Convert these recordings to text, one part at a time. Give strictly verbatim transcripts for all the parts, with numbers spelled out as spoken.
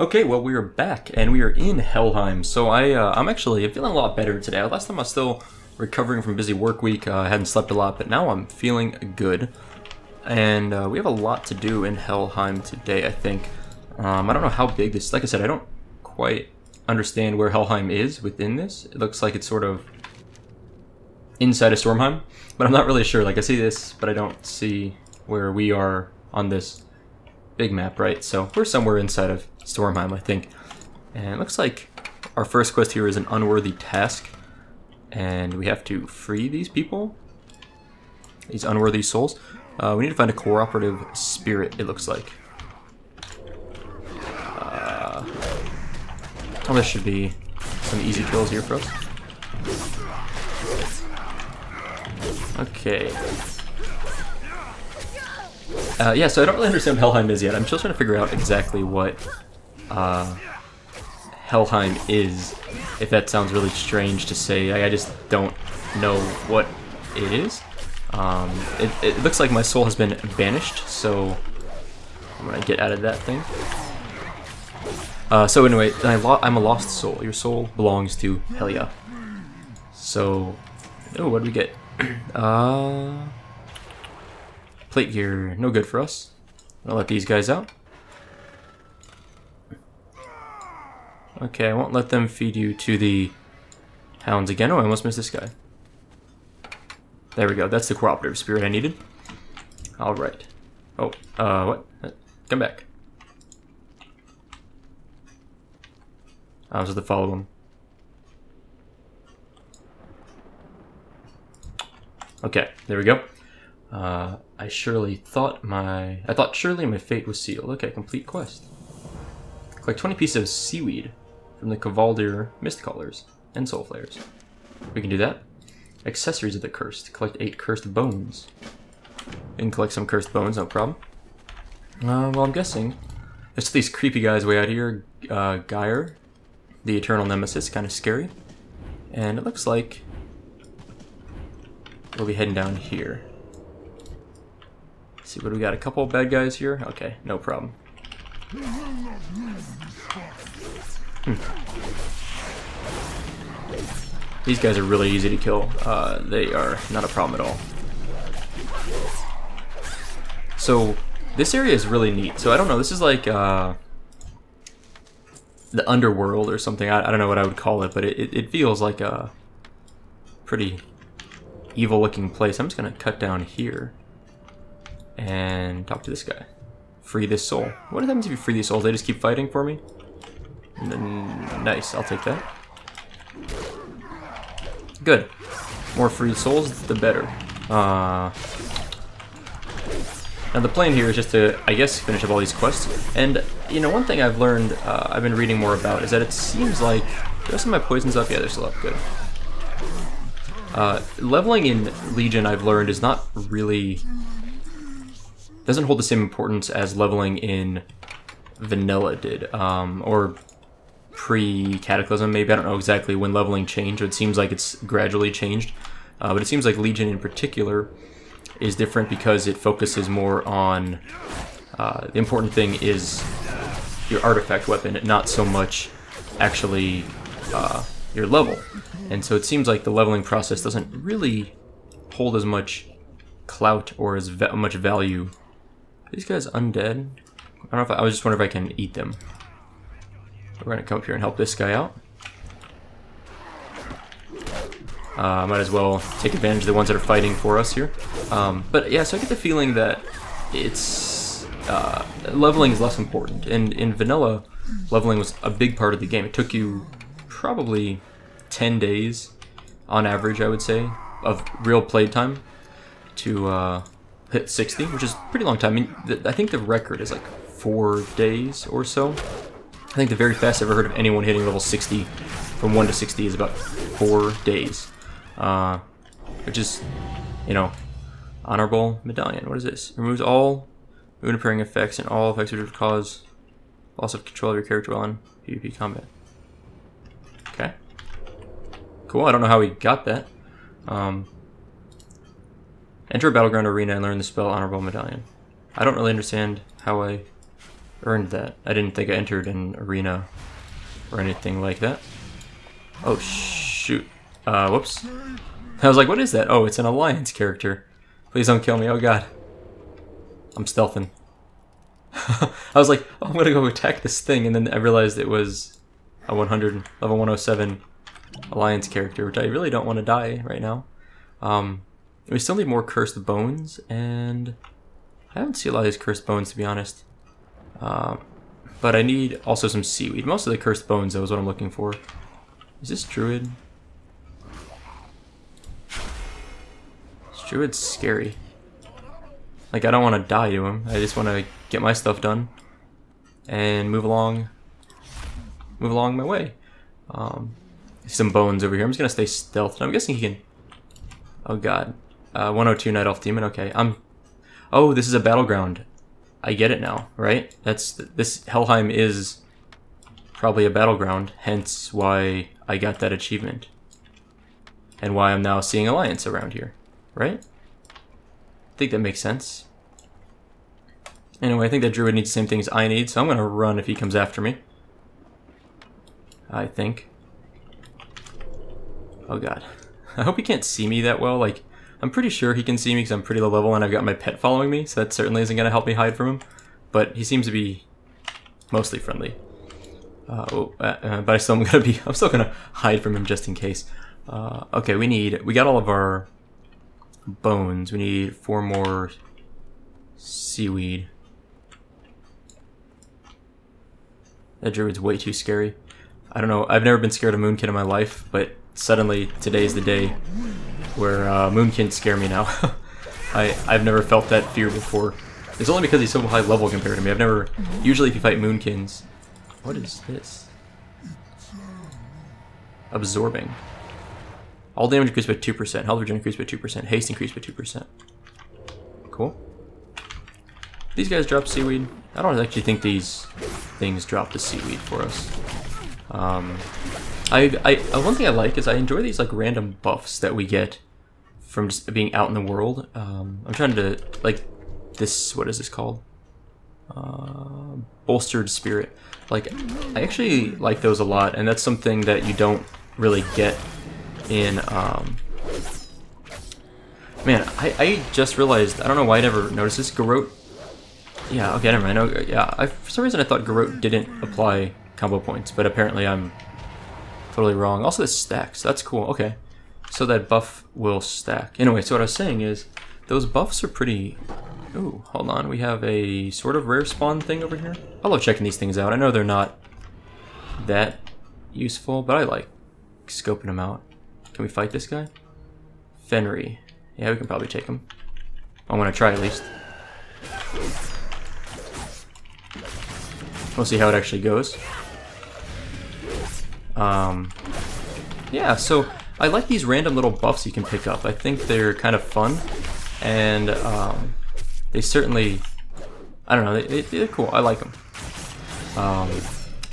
Okay, well, we are back, and we are in Helheim, so I, uh, I'm actually I'm feeling a lot better today. Last time I was still recovering from busy work week, I uh, hadn't slept a lot, but now I'm feeling good. And uh, we have a lot to do in Helheim today, I think. Um, I don't know how big this is. Like I said, I don't quite understand where Helheim is within this. It looks like it's sort of inside of Stormheim, but I'm not really sure. Like, I see this, but I don't see where we are on this big map, right? So we're somewhere inside of Stormheim, I think. And it looks like our first quest here is an unworthy task, and we have to free these people, these unworthy souls. Uh, we need to find a cooperative spirit, it looks like. Uh, oh, this should be some easy kills here for us. Okay. Uh, yeah, so I don't really understand what Helheim is yet. I'm still trying to figure out exactly what uh, Helheim is, if that sounds really strange to say. I, I just don't know what it is. Um, it, it looks like my soul has been banished, so I'm gonna get out of that thing. Uh, so anyway, I lo I'm a lost soul. Your soul belongs to Helya. So, oh, what do we get? Uh... Plate gear, no good for us. I'll let these guys out. Okay, I won't let them feed you to the hounds again. Oh, I almost missed this guy. There we go, that's the cooperative spirit I needed. Alright. Oh, uh, what? Come back. I was supposed to follow him. Okay, there we go. Uh, I surely thought my... I thought surely my fate was sealed. Okay, complete quest. Collect twenty pieces of seaweed from the Kvaldir Mistcallers and Soul Flares. We can do that. Accessories of the Cursed. Collect eight cursed bones. We can collect some cursed bones, no problem. Uh, well, I'm guessing it's these creepy guys way out here. Uh, Gyre, the eternal nemesis, kind of scary. And it looks like we'll be heading down here. Let's see what we got. A couple of bad guys here. Okay, no problem. Hmm. These guys are really easy to kill. Uh, they are not a problem at all. So this area is really neat. So I don't know. This is like uh, the underworld or something. I, I don't know what I would call it, but it, it feels like a pretty evil-looking place. I'm just gonna cut down here and talk to this guy. Free this soul. What happens if you free these souls? They just keep fighting for me? Nice. I'll take that. Good. More free souls, the better. Uh, now the plan here is just to, I guess, finish up all these quests. And, you know, one thing I've learned, uh, I've been reading more about, is that it seems like... Do I have some of my poisons up? Yeah, they're still up. Good. Uh, leveling in Legion, I've learned, is not really... doesn't hold the same importance as leveling in Vanilla did. Um, or... pre-Cataclysm, maybe. I don't know exactly when leveling changed. It seems like it's gradually changed. Uh, but it seems like Legion in particular is different because it focuses more on... Uh, the important thing is your artifact weapon, not so much actually uh, your level. And so it seems like the leveling process doesn't really hold as much clout or as va much value. Are these guys undead? I don't know if I, I was just wondering if I can eat them. We're gonna come up here and help this guy out. Uh, might as well take advantage of the ones that are fighting for us here. Um, but yeah, so I get the feeling that it's uh, leveling is less important. And in Vanilla, leveling was a big part of the game. It took you probably ten days, on average, I would say, of real playtime to uh, hit sixty, which is a pretty long time. I mean, th I think the record is like four days or so. I think the very fast I've ever heard of anyone hitting level sixty, from one to sixty, is about four days. Uh, which is, you know, honorable medallion. What is this? Removes all moon appearing effects and all effects which would cause loss of control of your character while in PvP combat. Okay. Cool, I don't know how we got that. Um, enter a battleground arena and learn the spell honorable medallion. I don't really understand how I earned that. I didn't think I entered an arena or anything like that. Oh, shoot. Uh, whoops. I was like, what is that? Oh, it's an alliance character. Please don't kill me. Oh, God. I'm stealthing. I was like, oh, I'm going to go attack this thing, and then I realized it was a one hundred, level one oh seven alliance character, which I really don't want to die right now. Um, we still need more cursed bones, and I don't see a lot of these cursed bones, to be honest. Um, but I need also some seaweed. Most of the cursed bones, though, is what I'm looking for. Is this druid? This druid's scary. Like, I don't want to die to him. I just want to get my stuff done and move along, move along my way. Um, some bones over here. I'm just gonna stay stealthed. I'm guessing he can. Oh God, uh, one oh two Night Elf Demon. Okay, I'm. Oh, this is a battleground. I get it now, right? That's this Helheim is probably a battleground. Hence why I got that achievement and why I'm now seeing alliance around here, right? I think that makes sense. Anyway, I think that druid needs the same things I need, so I'm gonna run if he comes after me. I think. Oh God. I hope he can't see me that well. Like, I'm pretty sure he can see me because I'm pretty low level and I've got my pet following me, so that certainly isn't gonna help me hide from him. But he seems to be mostly friendly. Uh, oh, uh, uh, but I still am gonna be. I'm still gonna hide from him just in case. Uh, okay, we need. We got all of our bones. We need four more seaweed. That druid's way too scary. I don't know, I've never been scared of Moonkin in my life, but suddenly today's the day where uh, Moonkin scare me now. I, I've never felt that fear before. It's only because he's so high level compared to me. I've never, usually if you fight Moonkins, what is this? Absorbing. All damage increased by two percent, health regen increased by two percent, haste increased by two percent. Cool. These guys drop seaweed. I don't actually think these things drop the seaweed for us. Um, I, I, one thing I like is I enjoy these like random buffs that we get from just being out in the world. Um, I'm trying to like this. What is this called? Uh, bolstered spirit. Like I actually like those a lot, and that's something that you don't really get in. Um, man, I, I just realized I don't know why I never noticed this. Garrote. Yeah, okay, never mind. I, yeah, I, for some reason I thought Garrote didn't apply combo points, but apparently I'm totally wrong. Also, this stacks. That's cool. Okay, so that buff will stack. Anyway, so what I was saying is those buffs are pretty... Ooh, hold on. We have a sort of rare spawn thing over here. I love checking these things out. I know they're not that useful, but I like scoping them out. Can we fight this guy? Fenry. Yeah, we can probably take him. I want to try at least. We'll see how it actually goes. Um, yeah, so I like these random little buffs you can pick up. I think they're kind of fun, and um, they certainly, I don't know, they, they, they're cool. I like them. Um,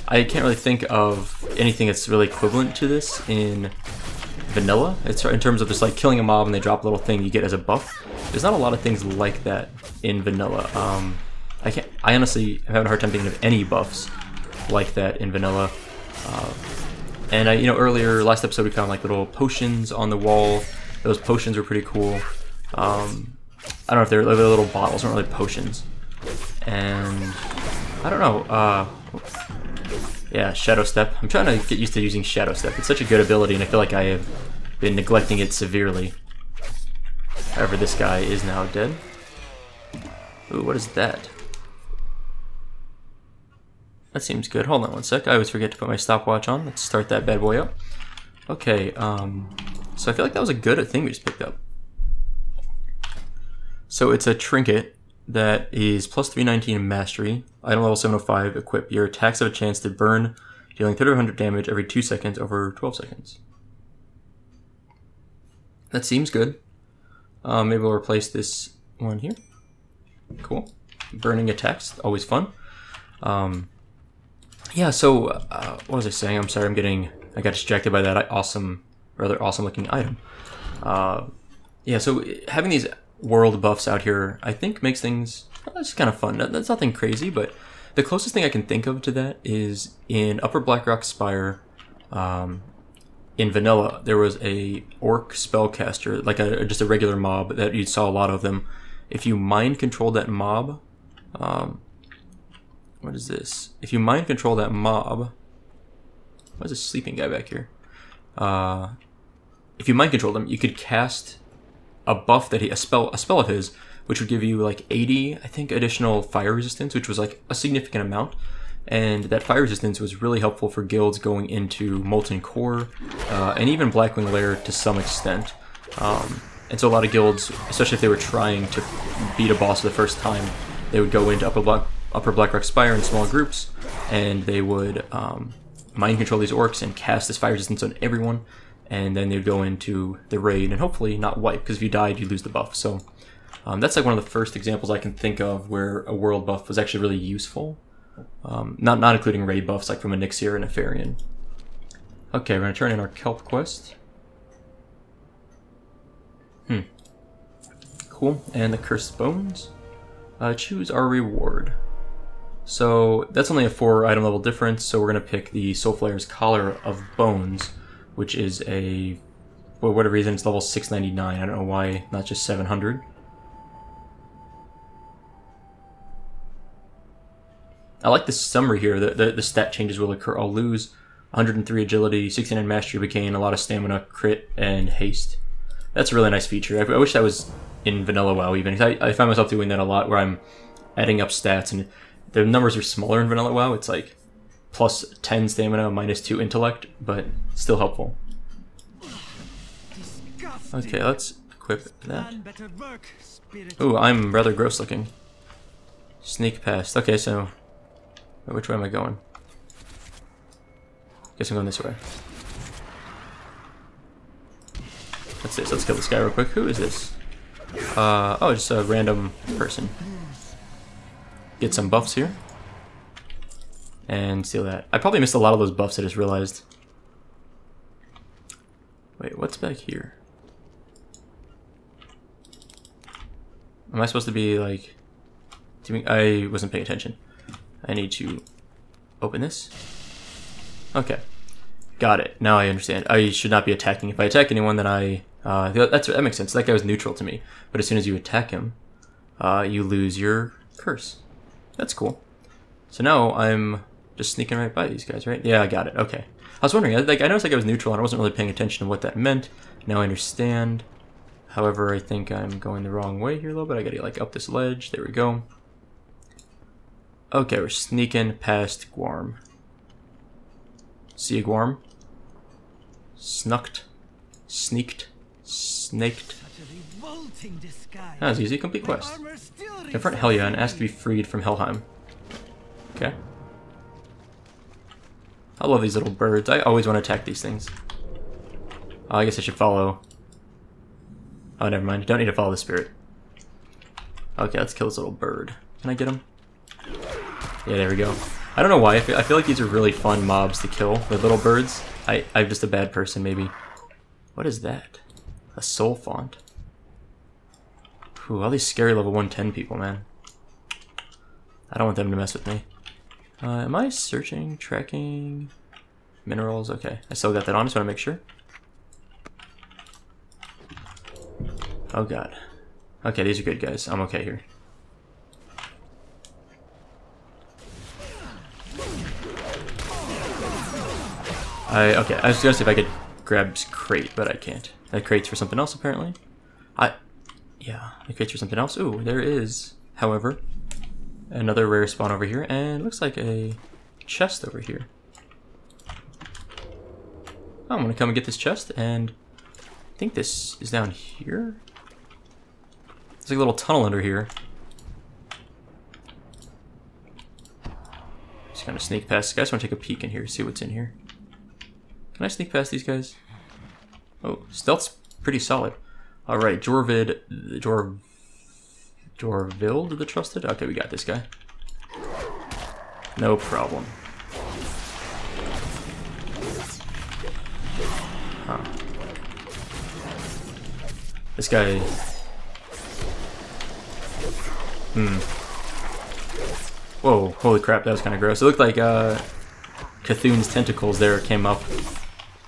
I can't really think of anything that's really equivalent to this in vanilla. It's in terms of just like killing a mob and they drop a little thing you get as a buff. There's not a lot of things like that in vanilla. Um, I can't. I honestly am having a hard time thinking of any buffs like that in vanilla. Uh, and I, you know, earlier last episode we found like little potions on the wall. Those potions were pretty cool. Um, I don't know if they're, they're little bottles, not really potions. And I don't know. Uh, yeah, Shadow Step. I'm trying to get used to using Shadow Step. It's such a good ability, and I feel like I have been neglecting it severely. However, this guy is now dead. Ooh, what is that? That seems good. Hold on one sec. I always forget to put my stopwatch on. Let's start that bad boy up. Okay, um, so I feel like that was a good thing we just picked up. So it's a trinket that is plus three nineteen in mastery. Item level seven oh five, equip. Your attacks have a chance to burn, dealing three thousand two hundred damage every two seconds over twelve seconds. That seems good. Uh, maybe we'll replace this one here. Cool. Burning attacks, always fun. Um... Yeah, so, uh, what was I saying? I'm sorry, I'm getting, I got distracted by that awesome, rather awesome looking item. Uh, yeah, so having these world buffs out here, I think makes things, well, that's kind of fun. That's nothing crazy, but The closest thing I can think of to that is in Upper Blackrock Spire, um, in Vanilla, there was a orc spellcaster, like a, just a regular mob that you saw a lot of them. If you mind control that mob, um, what is this? If you mind control that mob, why is a sleeping guy back here? Uh, if you mind control them, you could cast a buff that he, a spell, a spell of his, which would give you like eighty, I think, additional fire resistance, which was like a significant amount. And that fire resistance was really helpful for guilds going into Molten Core, uh, and even Blackwing Lair to some extent. Um, and so a lot of guilds, especially if they were trying to beat a boss for the first time, they would go into Upper Black, Upper Blackrock Spire in small groups, and they would um, mind control these orcs and cast this fire resistance on everyone, and then they'd go into the raid and hopefully not wipe, because if you died, you lose the buff. So um, that's like one of the first examples I can think of where a world buff was actually really useful. Um, not not including raid buffs like from a Elixir and a Farian. Okay, we're going to turn in our Kelp quest. Hmm. Cool. And the Cursed Bones. Uh, choose our reward. So that's only a four item level difference, so we're going to pick the Soulflayer's Collar of Bones, which is a, for whatever reason, it's level six ninety-nine. I don't know why, not just seven hundred. I like the summary here. The, the, the stat changes will occur. I'll lose one hundred three agility, sixty-nine mastery, but gain a lot of stamina, crit, and haste. That's a really nice feature. I, I wish that was in Vanilla WoW even. I, I find myself doing that a lot where I'm adding up stats, and the numbers are smaller in Vanilla WoW. It's like plus ten stamina, minus two intellect, but still helpful. Disgusting. Okay, let's equip that. Ooh, I'm rather gross looking. Sneak past. Okay, so... which way am I going? Guess I'm going this way. What's this? Let's kill this guy real quick. Who is this? Uh, oh, just a random person. Get some buffs here. And steal that. I probably missed a lot of those buffs, I just realized. Wait, what's back here? Am I supposed to be like... doing? I wasn't paying attention. I need to open this. Okay, got it. Now I understand. I should not be attacking. If I attack anyone, then I... Uh, that's, that makes sense. That guy was neutral to me. But as soon as you attack him, uh, you lose your curse. That's cool. So now I'm just sneaking right by these guys, right? Yeah, I got it. Okay. I was wondering. I, like, I noticed like I was neutral, and I wasn't really paying attention to what that meant. Now I understand. However, I think I'm going the wrong way here a little bit. I gotta get like up this ledge. There we go. Okay, we're sneaking past Guarm. See a Guarm? Snucked. Sneaked. Snaked. That was easy. Complete quest. Confront Helya and ask to be freed from Helheim. Okay. I love these little birds. I always want to attack these things. Oh, I guess I should follow... oh, never mind. Don't need to follow the spirit. Okay, let's kill this little bird. Can I get him? Yeah, there we go. I don't know why. I feel, I feel like these are really fun mobs to kill. They're little birds. I, I'm just a bad person, maybe. What is that? A soul font. Ooh, all these scary level one ten people, man. I don't want them to mess with me. Uh, am I searching, tracking, minerals? Okay, I still got that on. Just want to make sure. Oh god. Okay, these are good guys. I'm okay here. I, okay, I was gonna see if I could grab crate, but I can't. That crate's for something else, apparently. I, yeah, the crate's for something else. Ooh, there is, however, another rare spawn over here, and it looks like a chest over here. I'm gonna come and get this chest, and I think this is down here. There's like a little tunnel under here. Just gonna sneak past. I just wanna take a peek in here, see what's in here. Can I sneak past these guys? Oh, stealth's pretty solid. Alright, Jorvid... Jor... Jorvild the Trusted? Okay, we got this guy. No problem. Huh. This guy... Hmm. Whoa, holy crap, that was kind of gross. It looked like uh, C'thun's tentacles there came up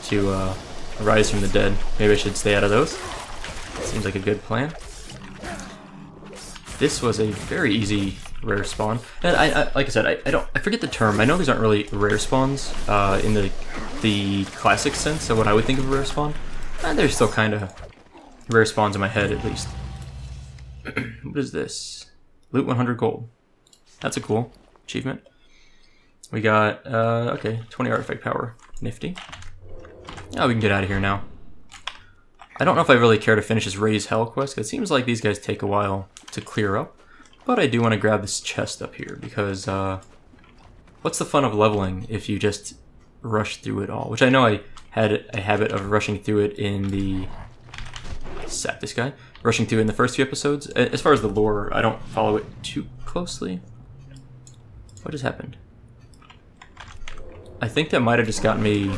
to uh, rise from the dead. Maybe I should stay out of those. Seems like a good plan. This was a very easy rare spawn. And I, I like I said, I, I don't I forget the term. I know these aren't really rare spawns uh, in the the classic sense of what I would think of a rare spawn. And they're still kind of rare spawns in my head, at least. What is this? Loot one hundred gold. That's a cool achievement. We got, uh, okay, twenty artifact power. Nifty. Now we can get out of here now. I don't know if I really care to finish this Raise Hell quest, because it seems like these guys take a while to clear up. But I do want to grab this chest up here, because uh, what's the fun of leveling if you just rush through it all? Which I know I had a habit of rushing through it in the... Sap this guy. Rushing through it in the first few episodes. As far as the lore, I don't follow it too closely. What just happened? I think that might have just gotten me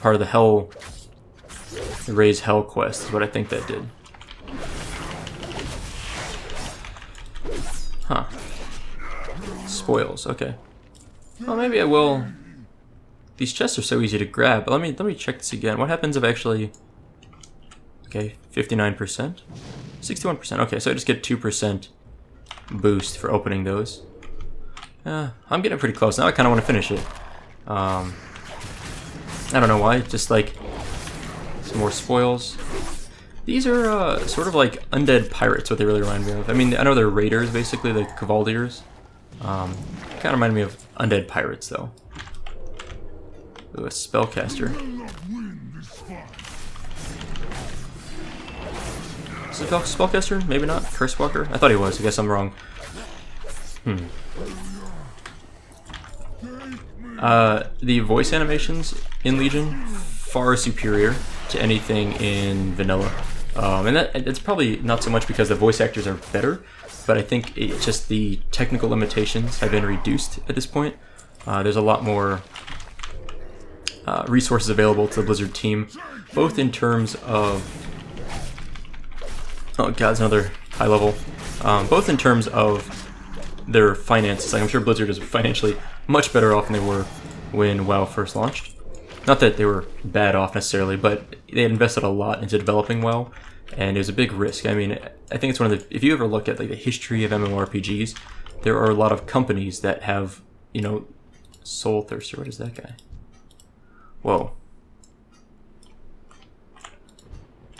part of the hell... The Raise Hell quest is what I think that did. Huh. Spoils, okay. Well, maybe I will... These chests are so easy to grab, but let me, let me check this again. What happens if I actually... Okay, fifty-nine percent? sixty-one percent, okay, so I just get two percent boost for opening those. Uh, I'm getting pretty close, now I kind of want to finish it. Um, I don't know why, just like... Some more spoils. These are uh, sort of like undead pirates, what they really remind me of. I mean, I know they're raiders, basically, the Kvaldirs. Um, kind of remind me of undead pirates, though. Ooh, a spellcaster. Is it a spellcaster? Maybe not. Cursewalker? I thought he was. I guess I'm wrong. Hmm. Uh, the voice animations in Legion, far superior to anything in Vanilla. Um, and that, it's probably not so much because the voice actors are better, but I think it's just the technical limitations have been reduced at this point. Uh, there's a lot more uh, resources available to the Blizzard team, both in terms of... Oh god, it's another high level. Um, both in terms of their finances. Like, I'm sure Blizzard is financially much better off than they were when WoW first launched. Not that they were bad off necessarily, but they invested a lot into developing WoW, and it was a big risk. I mean, I think it's one of the, if you ever look at like the history of MMORPGs, there are a lot of companies that have, you know, Soul Thirster, what is that guy? Whoa.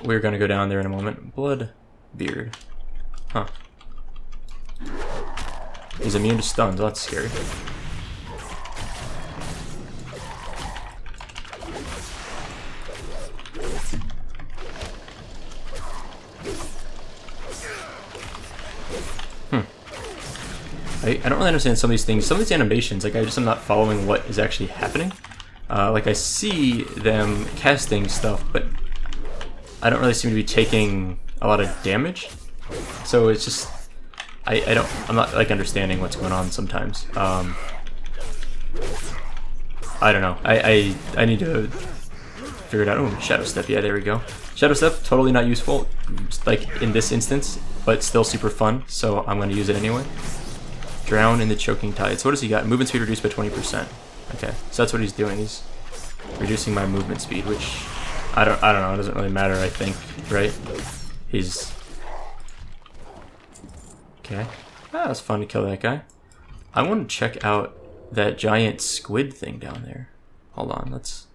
We're gonna go down there in a moment. Bloodbeard. Huh. He's immune to stuns, that's scary. I don't really understand some of these things. Some of these animations, like I just am not following what is actually happening. Uh, like I see them casting stuff, but I don't really seem to be taking a lot of damage. So it's just I, I don't I'm not like understanding what's going on sometimes. Um, I don't know. I, I I need to figure it out. Oh, Shadow Step. Yeah, there we go. Shadow Step, totally not useful, like in this instance, but still super fun. So I'm going to use it anyway. Drown in the choking tide. So what does he got? Movement speed reduced by twenty percent. Okay, so that's what he's doing. He's reducing my movement speed, which I don't. I don't know. It doesn't really matter. I think, right? He's okay. Ah, it's fun to kill that guy. I want to check out that giant squid thing down there. Hold on. Let's.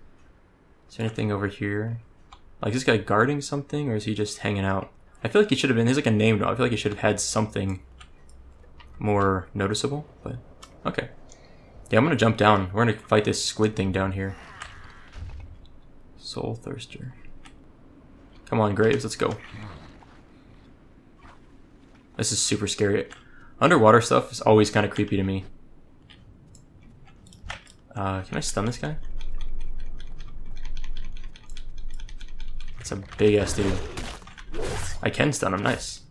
Is there anything over here? Like, is this guy guarding something, or is he just hanging out? I feel like he should have been. He's like a name dog. I feel like he should have had something more noticeable, but okay. Yeah, I'm gonna jump down. We're gonna fight this squid thing down here. Soul Thirster. Come on, Graves, let's go. This is super scary. Underwater stuff is always kind of creepy to me. Uh, can I stun this guy? It's a big ass dude. I can stun him, nice.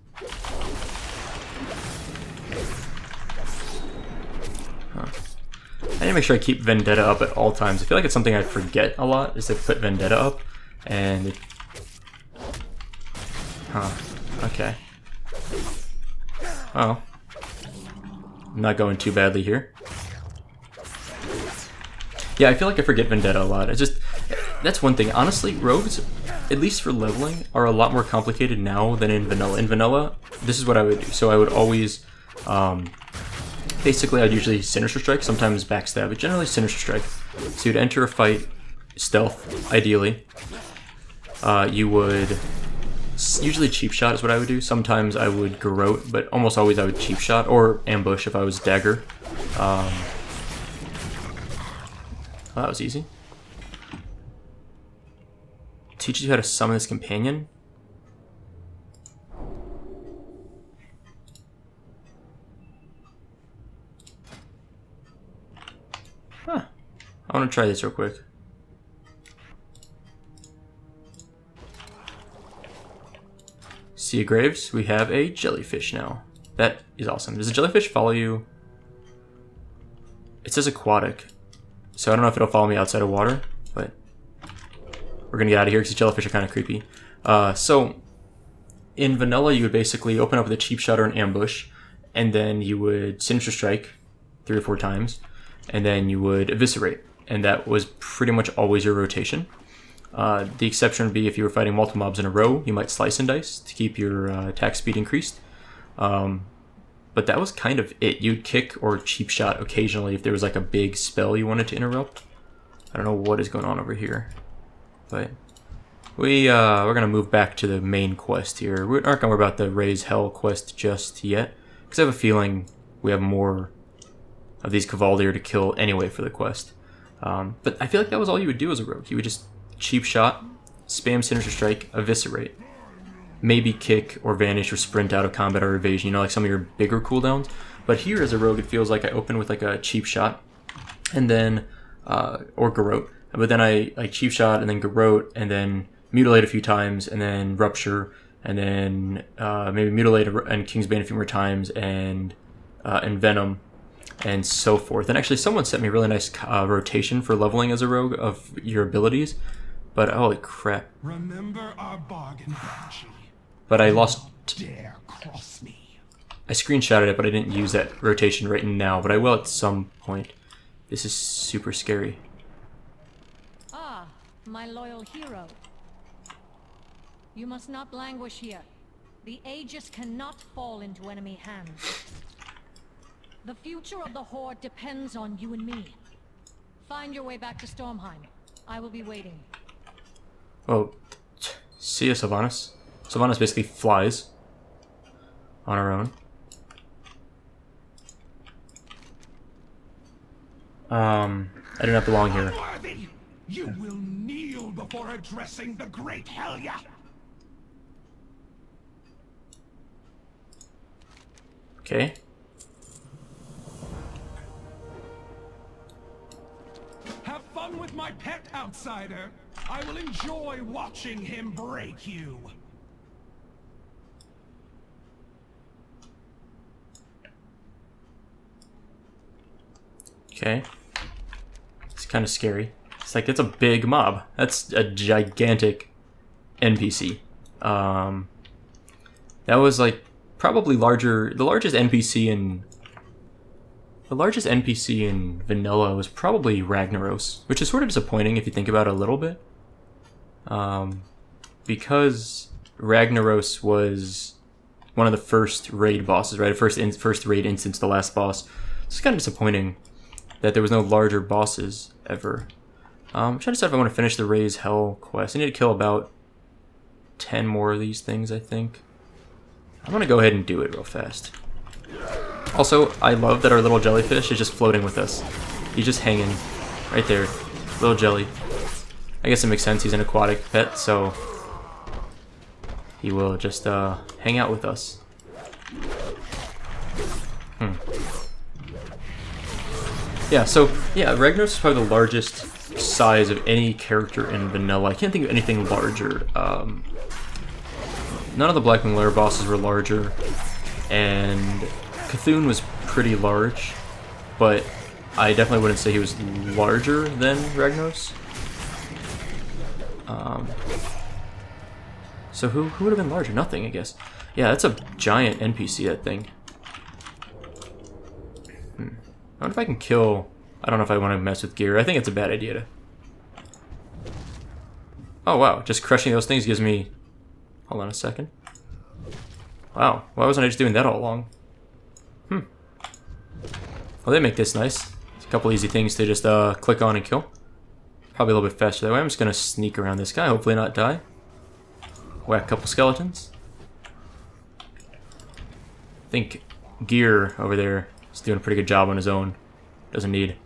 I need to make sure I keep Vendetta up at all times. I feel like it's something I forget a lot, is to put Vendetta up, and... It... Huh. Okay. Oh. not going too badly here. Yeah, I feel like I forget Vendetta a lot. I just, that's one thing. Honestly, rogues, at least for leveling, are a lot more complicated now than in Vanilla. In Vanilla, this is what I would do. So I would always, um, basically I'd usually Sinister Strike, sometimes Backstab, but generally Sinister Strike. So you'd enter a fight, stealth, ideally. Uh, you would, usually Cheap Shot is what I would do. Sometimes I would Garrote, but almost always I would Cheap Shot, or Ambush if I was Dagger. Um... Well, that was easy. Teaches you how to summon this companion. Huh. I want to try this real quick. Sea of Graves, we have a jellyfish now. That is awesome. Does a jellyfish follow you? It says aquatic. So I don't know if it'll follow me outside of water, but we're gonna get out of here because jellyfish are kind of creepy. Uh, so in Vanilla, you would basically open up with a Cheap Shot or an Ambush, and then you would Sinister Strike three or four times, and then you would Eviscerate, and that was pretty much always your rotation. Uh, the exception would be if you were fighting multiple mobs in a row, you might Slice and Dice to keep your uh, attack speed increased. Um, But that was kind of it. You'd kick or Cheap Shot occasionally if there was like a big spell you wanted to interrupt. I don't know what is going on over here, but we uh, we're gonna move back to the main quest here. We aren't gonna worry about the Raise Hell quest just yet, because I have a feeling we have more of these Kvaldir to kill anyway for the quest. Um, but I feel like that was all you would do as a rogue. You would just Cheap Shot, spam Sinister Strike, Eviscerate. Maybe kick or vanish or sprint out of combat or evasion, you know, like some of your bigger cooldowns. But here as a rogue, it feels like I open with like a Cheap Shot and then, uh, or Garrote. But then I, I Cheap Shot and then Garrote and then Mutilate a few times and then Rupture and then, uh, maybe Mutilate and Kingsbane a few more times and, uh, and Venom and so forth. And actually someone sent me a really nice, uh, rotation for leveling as a rogue of your abilities. But holy crap. Remember our bargain, Banshee. But I lost. Dare cross me. I screenshotted it, but I didn't use that rotation right now. But I will at some point. This is super scary. Ah, my loyal hero. You must not languish here. The Aegis cannot fall into enemy hands. The future of the Horde depends on you and me. Find your way back to Stormheim. I will be waiting. Oh, see ya, Sylvanas. Sylvanas basically flies on her own. Um, I do not belong here. You will kneel before addressing the great Helya. Okay. Have fun with my pet, outsider. I will enjoy watching him break you. Okay, it's kind of scary. It's like, it's a big mob. That's a gigantic N P C. Um, that was like probably larger. The largest N P C in the largest N P C in Vanilla was probably Ragnaros, which is sort of disappointing if you think about it a little bit, um, because Ragnaros was one of the first raid bosses, right? First in, first raid instance, the last boss. It's kind of disappointing that there was no larger bosses ever. Um, I'm trying to decide if I want to finish the Raise Hell quest. I need to kill about ten more of these things, I think. I'm going to go ahead and do it real fast. Also, I love that our little jellyfish is just floating with us. He's just hanging right there. Little jelly. I guess it makes sense. He's an aquatic pet, so he will just uh, hang out with us. Hmm. Yeah, so, yeah, Ragnaros is probably the largest size of any character in Vanilla. I can't think of anything larger. Um, none of the Blackwing Lair bosses were larger, and C'thun was pretty large, but I definitely wouldn't say he was larger than Ragnaros. Um, so who, who would have been larger? Nothing, I guess. Yeah, that's a giant N P C, that thing. I wonder if I can kill... I don't know if I want to mess with gear. I think it's a bad idea to... Oh, wow. Just crushing those things gives me... Hold on a second. Wow. Why wasn't I just doing that all along? Hmm. Well, they make this nice. It's a couple easy things to just uh, click on and kill. Probably a little bit faster that way. I'm just going to sneak around this guy. Hopefully not die. Whack a couple skeletons. I think gear over there is doing a pretty good job on his own. Doesn't need...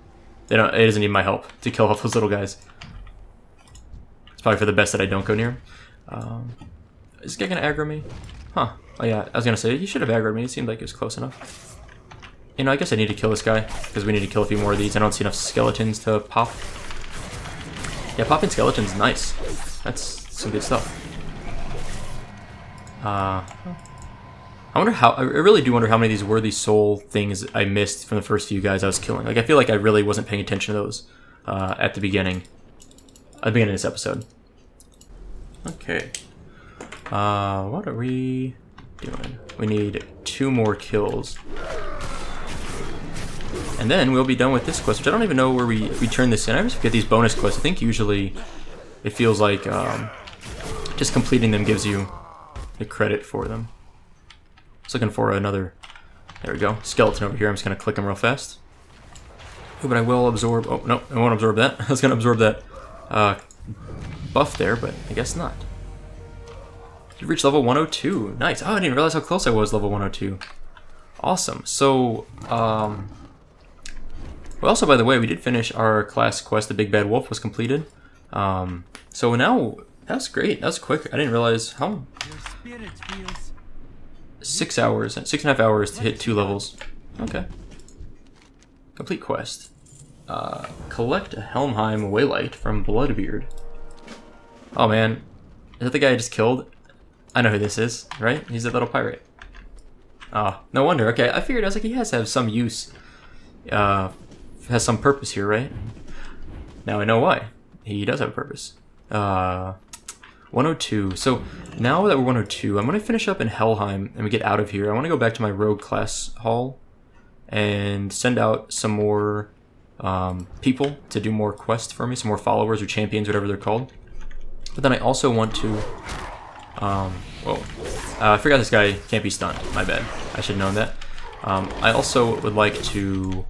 They don't, it doesn't need my help to kill off those little guys. It's probably for the best that I don't go near him. Um, is this guy going to aggro me? Huh. Oh yeah, I was going to say, he should have aggroed me. It seemed like it was close enough. You know, I guess I need to kill this guy, because we need to kill a few more of these. I don't see enough skeletons to pop. Yeah, popping skeletons is nice. That's some good stuff. Uh, I wonder how... I really do wonder how many of these worthy soul things I missed from the first few guys I was killing. Like, I feel like I really wasn't paying attention to those uh, at the beginning. At the beginning of this episode. Okay. Uh, what are we doing? We need two more kills. And then we'll be done with this quest, which I don't even know where we, we turn this in. I always forget these bonus quests. I think usually it feels like um, just completing them gives you the credit for them. I was looking for another, there we go, skeleton over here. I'm just going to click them real fast. Ooh, but I will absorb, oh, no, I won't absorb that. I was going to absorb that uh, buff there, but I guess not. You reached level one oh two. Nice. Oh, I didn't realize how close I was level one oh two. Awesome. So, um... Well, also, by the way, we did finish our class quest. The Big Bad Wolf was completed. Um, so now, that's great. That was quick. I didn't realize how... Six hours, six and a half hours to hit two levels. Okay. Complete quest. Uh, collect a Helheim Waylight from Bloodbeard. Oh, man. Is that the guy I just killed? I know who this is, right? He's that little pirate. Oh, no wonder. Okay, I figured, I was like, he has to have some use. Uh... has some purpose here, right? Now I know why. He does have a purpose. Uh, one oh two. So now that we're one oh two, I'm going to finish up in Helheim and we get out of here. I want to go back to my rogue class hall and send out some more um, people to do more quests for me, some more followers or champions, whatever they're called. But then I also want to... Um, whoa. Uh, I forgot this guy can't be stunned. My bad. I should have known that. Um, I also would like to...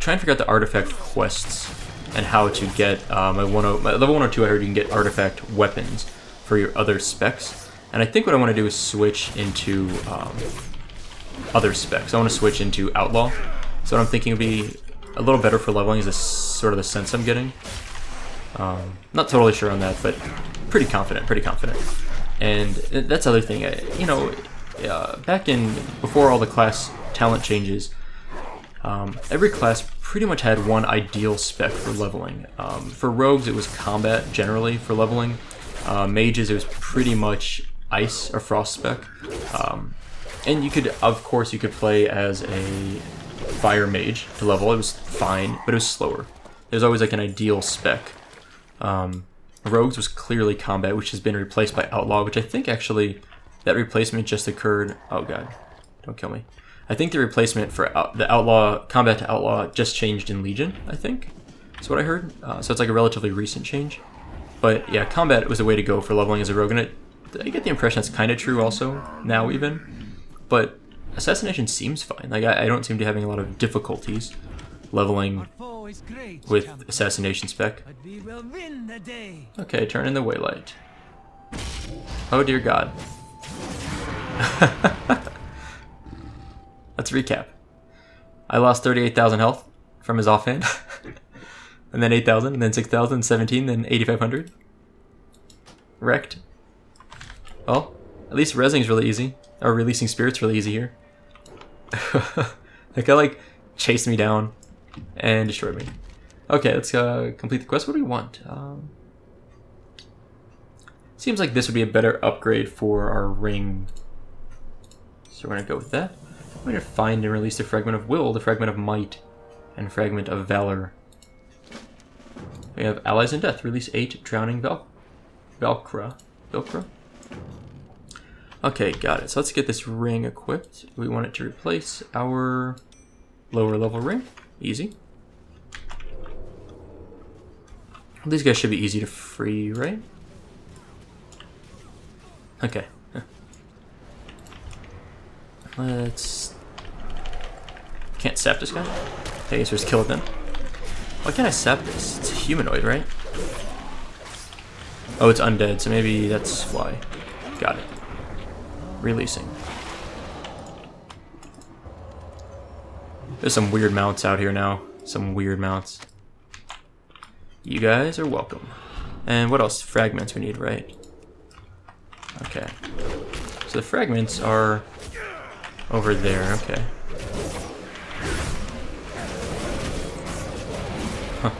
try and figure out the artifact quests and how to get uh, my, my level one oh two. I heard you can get artifact weapons for your other specs, and I think what I want to do is switch into um, other specs. I want to switch into Outlaw, so what I'm thinking would be a little better for leveling is this sort of the sense I'm getting. Um, not totally sure on that, but pretty confident, pretty confident. And that's the other thing, I, you know, uh, back in, before all the class talent changes, Um, every class pretty much had one ideal spec for leveling. Um, for rogues, it was combat, generally, for leveling. Uh, mages, it was pretty much ice or frost spec. Um, and you could, of course, you could play as a fire mage to level. It was fine, but it was slower. There's always like an ideal spec. Um, rogues was clearly combat, which has been replaced by Outlaw, which I think actually that replacement just occurred. Oh god, don't kill me. I think the replacement for out, the Outlaw, combat to Outlaw, just changed in Legion, I think. That's what I heard. Uh, so it's like a relatively recent change. But yeah, combat was the way to go for leveling as a rogue, and it, I get the impression that's kind of true also, now even. But Assassination seems fine. Like, I, I don't seem to be having a lot of difficulties leveling with Assassination spec. Okay, turn in the Waylight. Oh dear god. Let's recap. I lost thirty-eight thousand health from his offhand, and then eight thousand, and then six thousand, seventeen, then eighty-five hundred. Wrecked. Well, at least resing is really easy, or releasing spirits really easy here. That guy like chased me down and destroyed me. Okay, let's uh, complete the quest. What do we want? Um, seems like this would be a better upgrade for our ring, so we're gonna go with that. I'm going to find and release the Fragment of Will, the Fragment of Might, and Fragment of Valor. We have Allies in Death. Release eight Drowning Val Valkyra. Valkyra? Okay, got it. So let's get this ring equipped. We want it to replace our lower level ring. Easy. These guys should be easy to free, right? Okay. Let's... Can't sap this guy? Okay, so just kill it then. Why can't I sap this? It's humanoid, right? Oh, it's undead, so maybe that's fly. Got it. Releasing. There's some weird mounts out here now. Some weird mounts. You guys are welcome. And what else? Fragments we need, right? Okay. So the fragments are over there, okay. Huh.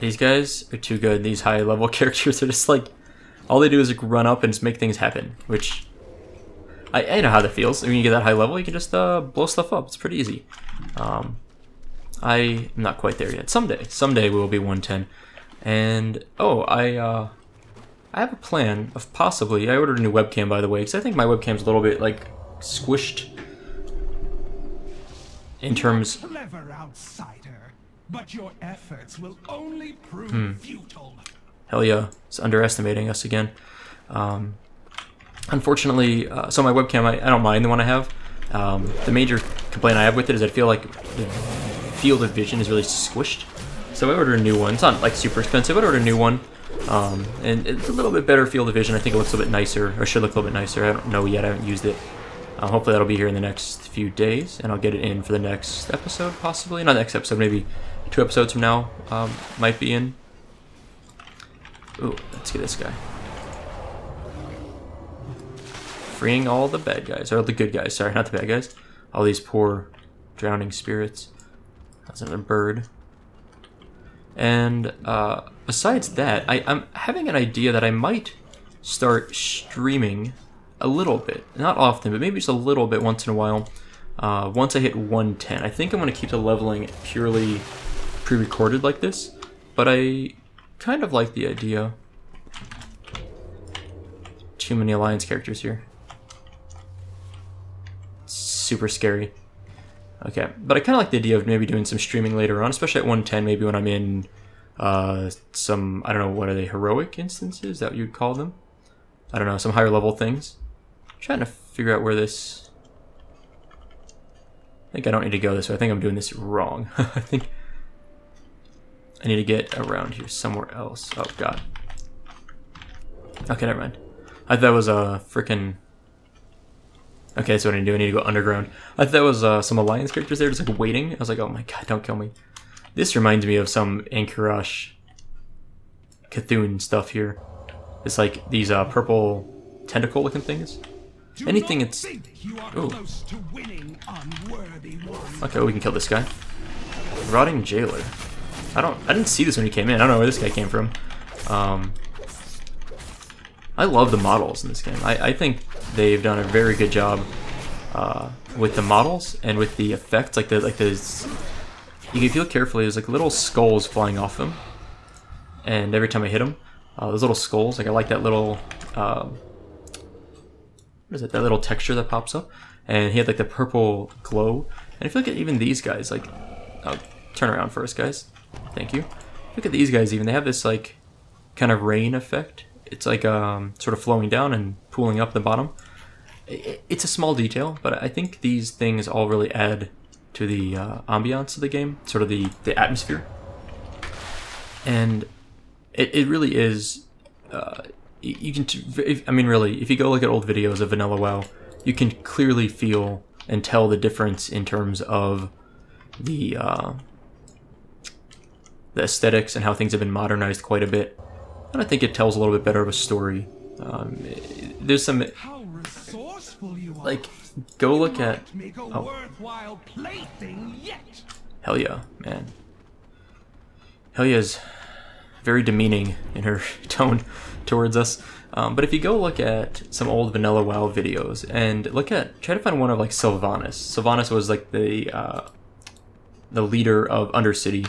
These guys are too good. These high level characters are just like, all they do is like run up and just make things happen, which I, I know how that feels. When you get that high level, you can just uh, blow stuff up. It's pretty easy. Um, I'm not quite there yet. Someday, someday we will be one ten. And, oh, I, uh, I have a plan of possibly, I ordered a new webcam, by the way, because I think my webcam's a little bit, like, squished in terms... Clever outsider, but your efforts will only prove hmm. futile. Helya is underestimating us again. Um, unfortunately, uh, so my webcam, I, I don't mind the one I have. Um, the major complaint I have with it is I feel like the field of vision is really squished. So I ordered a new one. It's not like super expensive, but I ordered a new one. Um, and it's a little bit better field of vision. I think it looks a little bit nicer, or should look a little bit nicer. I don't know yet, I haven't used it. Um, hopefully that'll be here in the next few days, and I'll get it in for the next episode, possibly. Not the next episode, maybe two episodes from now um, might be in. Ooh, let's get this guy. Freeing all the bad guys, or the good guys, sorry, not the bad guys. All these poor drowning spirits. That's another bird. And uh, besides that, I, I'm having an idea that I might start streaming a little bit. Not often, but maybe just a little bit once in a while. Uh, once I hit one ten. I think I'm going to keep the leveling purely pre-recorded like this. But I kind of like the idea. Too many Alliance characters here. It's super scary. Okay, but I kind of like the idea of maybe doing some streaming later on, especially at one ten, maybe when I'm in uh, some, I don't know, what are they, heroic instances? Is that what you'd call them? I don't know, some higher level things. I'm trying to figure out where this... I think I don't need to go this way. I think I'm doing this wrong. I think I need to get around here somewhere else. Oh, God. Okay, never mind. I thought that was a frickin'... Okay, so what I need to do, I need to go underground. I thought that was uh, some Alliance characters there, just like waiting. I was like, oh my god, don't kill me. This reminds me of some Ankurosh C'thun stuff here. It's like these uh, purple tentacle looking things. Do Anything it's... Ooh. Okay, well, we can kill this guy. Rotting Jailer. I don't... I didn't see this when he came in. I don't know where this guy came from. Um... I love the models in this game. I, I think they've done a very good job uh, with the models and with the effects. Like the like this, you can feel carefully. There's like little skulls flying off them, and every time I hit them, uh, those little skulls. Like I like that little um, what is it? That little texture that pops up, and he had like the purple glow. And I feel like even these guys, like, oh, turn around first, guys. Thank you. Look at these guys. Even they have this like kind of rain effect. It's like um, sort of flowing down and pooling up the bottom. It's a small detail, but I think these things all really add to the uh, ambiance of the game, sort of the, the atmosphere. And it, it really is, uh, you can, t if, I mean really, if you go look at old videos of Vanilla WoW, you can clearly feel and tell the difference in terms of the, uh, the aesthetics and how things have been modernized quite a bit. And I think it tells a little bit better of a story. Um, it, there's some... Like, go look at... Oh. Helya, man. Helya's very demeaning in her tone towards us. Um, but if you go look at some old Vanilla WoW videos, and look at... Try to find one of, like, Sylvanas. Sylvanas was, like, the, uh, the leader of Undercity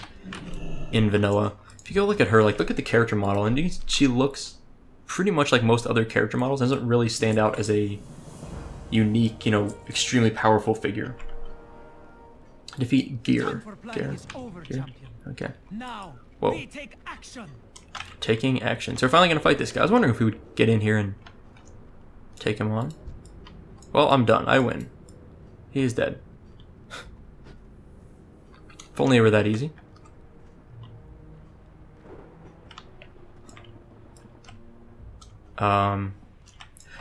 in Vanilla. If you go look at her, like, look at the character model, and you, she looks pretty much like most other character models. Doesn't really stand out as a unique, you know, extremely powerful figure. Defeat Gear. Gear. Gear. Okay. Whoa. Taking action. So we're finally gonna fight this guy. I was wondering if we would get in here and take him on. Well, I'm done. I win. He is dead. If only it were that easy. Um,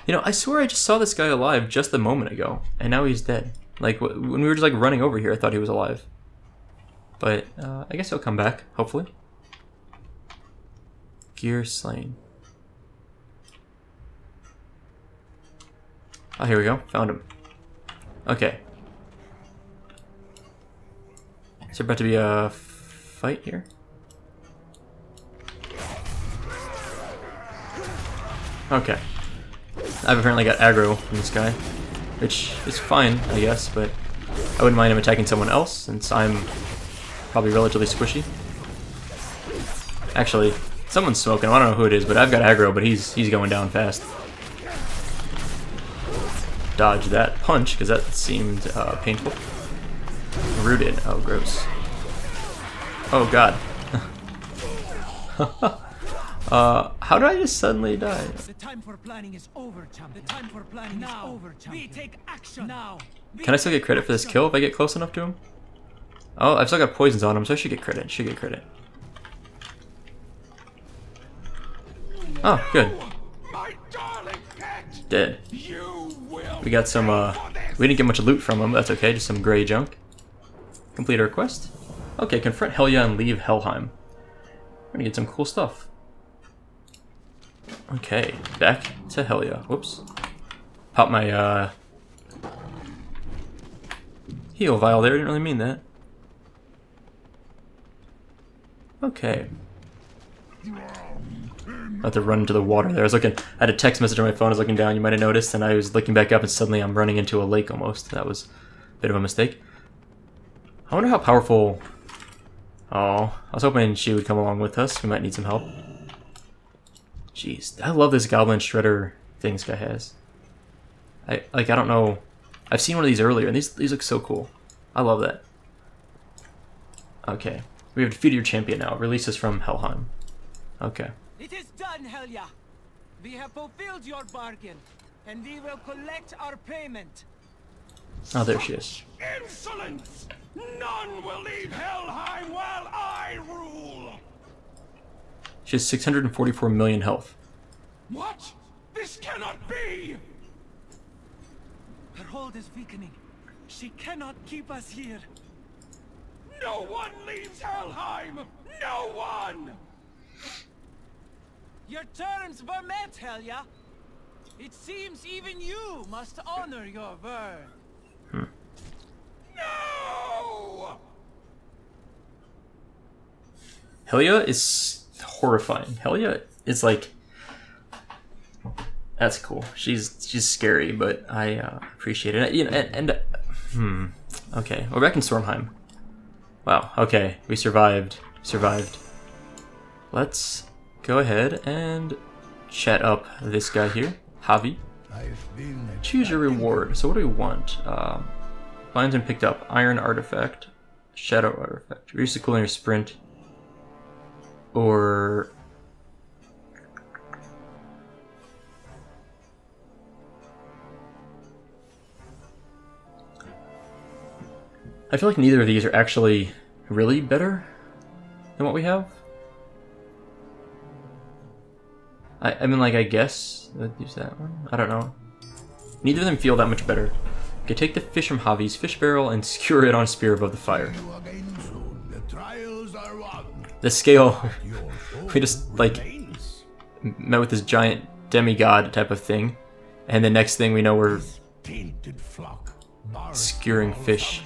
you know, I swear I just saw this guy alive just a moment ago, and now he's dead. Like, when we were just, like, running over here, I thought he was alive. But, uh, I guess he'll come back, hopefully. Gear slain. Oh, here we go. Found him. Okay. Is there about to be a fight here? Okay. I've apparently got aggro from this guy, which is fine, I guess, but I wouldn't mind him attacking someone else, since I'm probably relatively squishy. Actually, someone's smoking. I don't know who it is, but I've got aggro, but he's he's going down fast. Dodge that punch, because that seemed uh, painful. Rooted. Oh, gross. Oh, God. Uh, how did I just suddenly die? The time for planning is over, champ. The time for planning now. Is over, champ. We take action now. We Can I still get credit for this kill if I get close enough to him? Oh, I've still got poisons on him, so I should get credit. Should get credit. Oh, good. My darling pet. Dead. You will we got some, uh, we didn't get much loot from him, but that's okay, just some gray junk. Complete our quest. Okay, confront Helya and leave Helheim. We're gonna get some cool stuff. Okay, back to Helya. Whoops. Pop my, uh... heal vial there, didn't really mean that. Okay. I'll have to run into the water there. I was looking, I had a text message on my phone, I was looking down, you might have noticed, and I was looking back up and suddenly I'm running into a lake almost. That was a bit of a mistake. I wonder how powerful... Oh, I was hoping she would come along with us. We might need some help. Jeez, I love this goblin shredder thing this guy has. I like I don't know. I've seen one of these earlier, and these these look so cool. I love that. Okay. We have defeated your champion now. Release us from Helheim. Okay. It is done, Helya. We have fulfilled your bargain, and we will collect our payment. Oh, there she is. Insolence! None will leave Helheim while I rule! She has six hundred forty-four million health. What? This cannot be! Her hold is weakening. She cannot keep us here. No one leaves Helheim! No one! Your terms were met, Helya. It seems even you must honor your word. Hmm. No! Helya is... horrifying. Helya is like, that's cool. She's she's scary, but I uh, appreciate it. You know, and, and uh, hmm. Okay, we're back in Stormheim. Wow. Okay, we survived. Survived. Let's go ahead and chat up this guy here, Javi. Choose your reward. So what do we want? Um, Blind's been picked up. Iron artifact. Shadow artifact. Reduce the cooling your sprint. Or I feel like neither of these are actually really better than what we have. I, I mean, like, I guess I'd use that one. I don't know. Neither of them feel that much better. Okay, take the fish from Javi's fish barrel and skewer it on a spear above the fire. The scale, we just, like, met with this giant demigod type of thing, and the next thing we know we're skewering fish.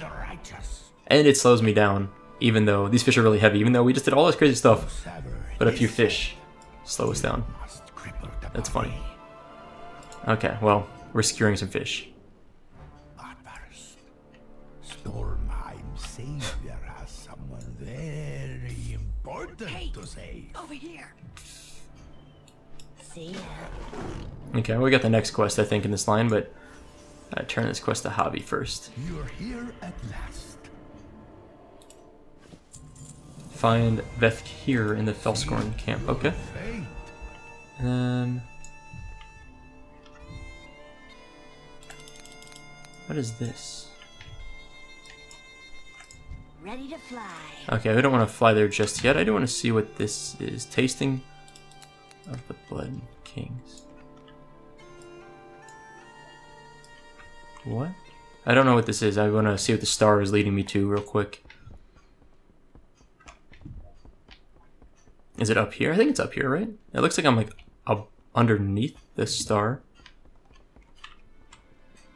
And it slows me down, even though these fish are really heavy, even though we just did all this crazy stuff, but a few fish slow us down. That's funny. Okay, well, we're skewering some fish. Hey, to say. Over here. See ya. Okay, we got the next quest I think in this line, but Gotta turn this quest to hobby first. You're here at last. Find Veth here in the Felskorn camp. Okay. And then... what is this? Ready to fly. Okay, I don't want to fly there just yet. I do want to see what this is. Tasting of the Blood Kings. What? I don't know what this is. I want to see what the star is leading me to real quick. Is it up here? I think it's up here, right? It looks like I'm like up underneath this star.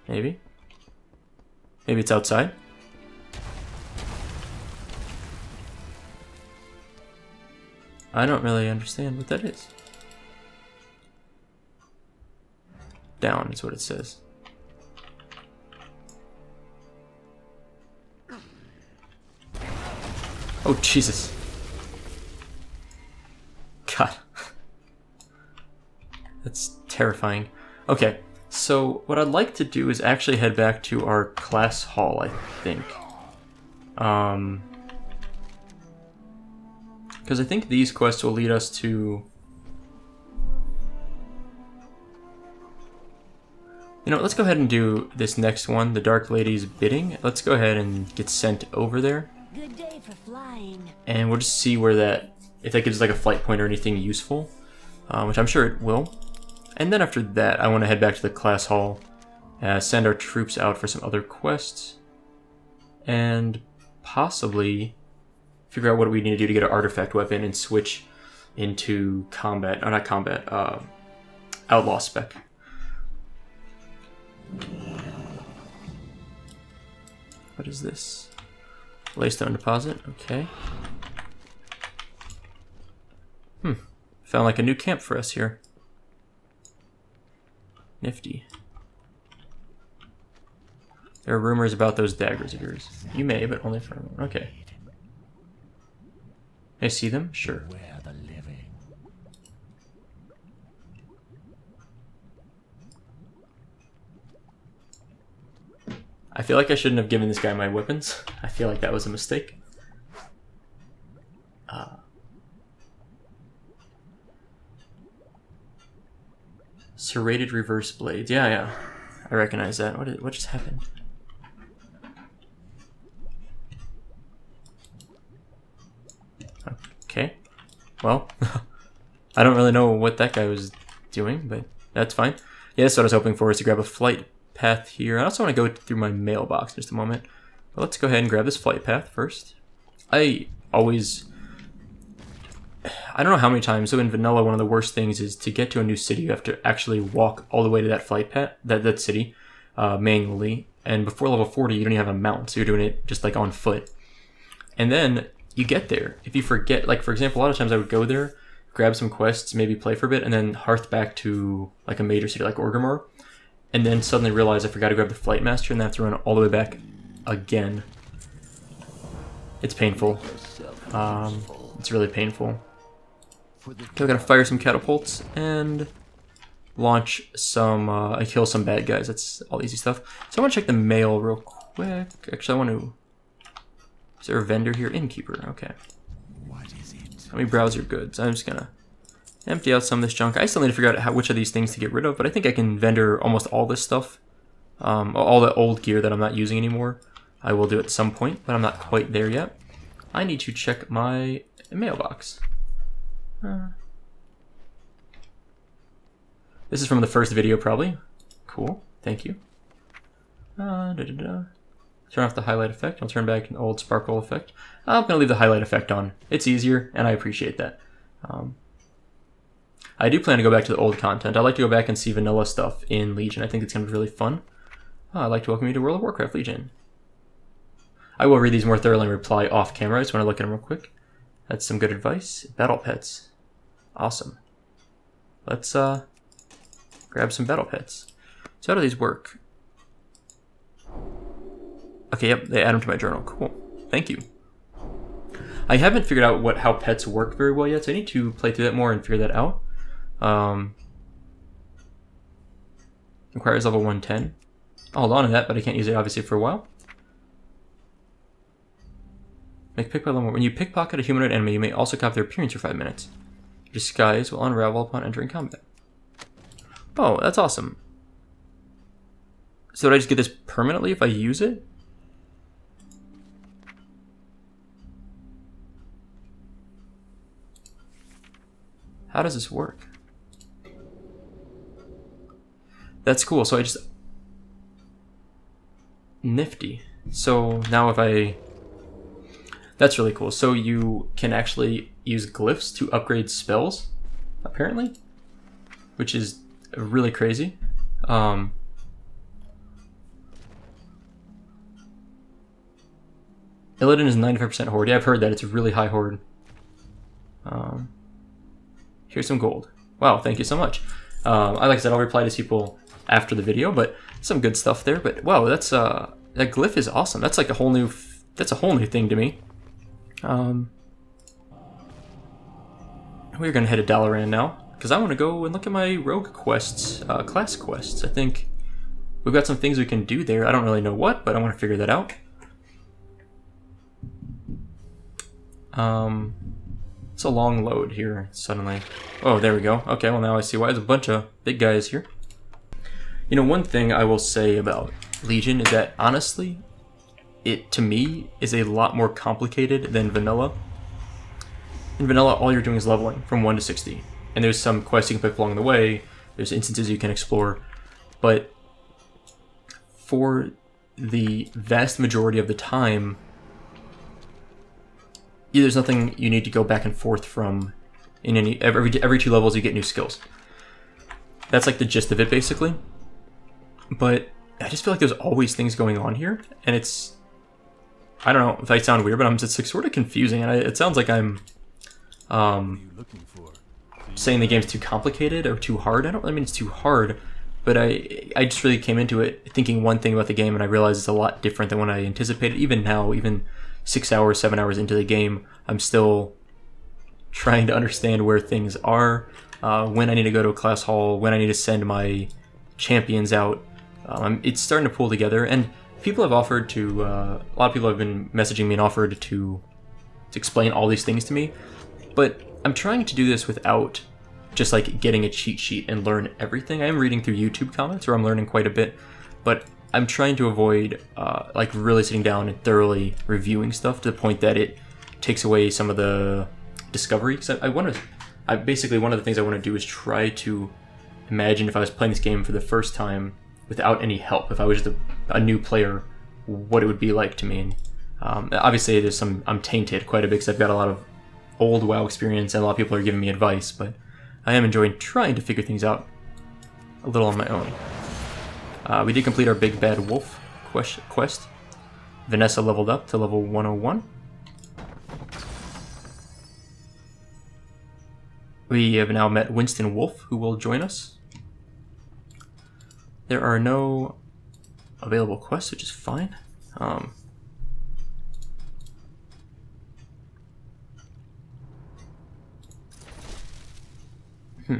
Maybe. Maybe it's outside. I don't really understand what that is. Down is what it says. Oh, Jesus. God. That's terrifying. Okay, so what I'd like to do is actually head back to our class hall, I think. Um... Because I think these quests will lead us to... you know, let's go ahead and do this next one, the Dark Lady's Bidding. Let's go ahead and get sent over there. Good day for flying. And we'll just see where that... if that gives like a flight point or anything useful. Uh, which I'm sure it will. And then after that, I want to head back to the class hall. Uh, send our troops out for some other quests. And possibly... figure out what we need to do to get an artifact weapon and switch into combat, or not combat, uh, outlaw spec. What is this? Laystone deposit, okay. Hmm, found like a new camp for us here. Nifty. There are rumors about those daggers of yours. You may, but only for a moment, okay. I see them? Sure. The living. I feel like I shouldn't have given this guy my weapons. I feel like that was a mistake. Uh, serrated reverse blades. Yeah, yeah. I recognize that. What, did, what just happened? Okay, well, I don't really know what that guy was doing, but that's fine. Yeah, that's what I was hoping for, is to grab a flight path here. I also want to go through my mailbox in just a moment. But let's go ahead and grab this flight path first. I always... I don't know how many times, so in Vanilla, one of the worst things is to get to a new city, you have to actually walk all the way to that flight path, that, that city, uh, manually. And before level forty, you don't even have a mount, so you're doing it just like on foot. And then... you get there. If you forget, like for example, a lot of times I would go there, grab some quests, maybe play for a bit, and then hearth back to like a major city like Orgrimmar, and then suddenly realize I forgot to grab the Flight Master and I have to run all the way back again. It's painful. Um, it's really painful. So I gotta fire some catapults and launch some, uh, I kill some bad guys. That's all easy stuff. So I wanna check the mail real quick. Actually, I want to... is there a vendor here? Innkeeper, okay. What is it? Let me browse your goods. I'm just gonna empty out some of this junk. I still need to figure out how, which of these things to get rid of, but I think I can vendor almost all this stuff. Um, all the old gear that I'm not using anymore. I will do at some point, but I'm not quite there yet. I need to check my mailbox. Uh, this is from the first video, probably. Cool, thank you. Uh, da, da, da. Turn off the highlight effect. I'll turn back an old sparkle effect. I'm going to leave the highlight effect on. It's easier, and I appreciate that. Um, I do plan to go back to the old content. I like to go back and see vanilla stuff in Legion. I think it's going to be really fun. Oh, I'd like to welcome you to World of Warcraft Legion. I will read these more thoroughly and reply off camera. I just want to look at them real quick. That's some good advice. Battle pets. Awesome. Let's uh, grab some battle pets. So how do these work? Okay, yep, they add them to my journal. Cool. Thank you. I haven't figured out what how pets work very well yet, so I need to play through that more and figure that out. Um, requires level one ten. I'll hold on to that, but I can't use it obviously for a while. Make pickpocket more. When you pickpocket a humanoid enemy, you may also copy their appearance for five minutes. Your disguise will unravel upon entering combat. Oh, that's awesome. So did I just get this permanently if I use it? How does this work? That's cool. So I just... Nifty. So now if I... That's really cool. So you can actually use glyphs to upgrade spells, apparently, which is really crazy. Um... Illidan is ninety-five percent horde. Yeah, I've heard that. It's a really high horde. Um... Here's some gold. Wow, thank you so much. Um, like I said, I'll reply to people after the video, but some good stuff there. But wow, that's uh, that glyph is awesome. That's like a whole new, f that's a whole new thing to me. Um, we're gonna head to Dalaran now because I want to go and look at my rogue quests, uh, class quests. I think we've got some things we can do there. I don't really know what, but I want to figure that out. Um. It's a long load here, suddenly. Oh, there we go. Okay, well now I see why there's a bunch of big guys here. You know, one thing I will say about Legion is that, honestly, it, to me, is a lot more complicated than Vanilla. In Vanilla, all you're doing is leveling from one to sixty. And there's some quests you can pick along the way, there's instances you can explore, but for the vast majority of the time, yeah, there's nothing you need to go back and forth from. In any every every two levels, you get new skills. That's like the gist of it, basically. But I just feel like there's always things going on here, and it's, I don't know if I sound weird, but I'm just like sort of confusing, and I, it sounds like I'm um saying the game's too complicated or too hard. I don't. I mean, it's too hard, but I I just really came into it thinking one thing about the game, and I realized it's a lot different than what I anticipated. Even now, even. six hours, seven hours into the game, I'm still trying to understand where things are, uh, when I need to go to a class hall, when I need to send my champions out. Um, it's starting to pull together, and people have offered to, uh, a lot of people have been messaging me and offered to, to explain all these things to me, but I'm trying to do this without just like getting a cheat sheet and learn everything. I am reading through YouTube comments, or I'm learning quite a bit, but I'm trying to avoid uh, like really sitting down and thoroughly reviewing stuff to the point that it takes away some of the discovery. Because I, I want to, I basically one of the things I want to do is try to imagine if I was playing this game for the first time without any help, if I was just a, a new player, what it would be like to me. And, um, obviously, there's some I'm tainted quite a bit because I've got a lot of old WoW experience and a lot of people are giving me advice, but I am enjoying trying to figure things out a little on my own. Uh, we did complete our Big Bad Wolf quest, quest. Vanessa leveled up to level one oh one. We have now met Winston Wolf, who will join us. There are no available quests, which is fine. Um, hmm.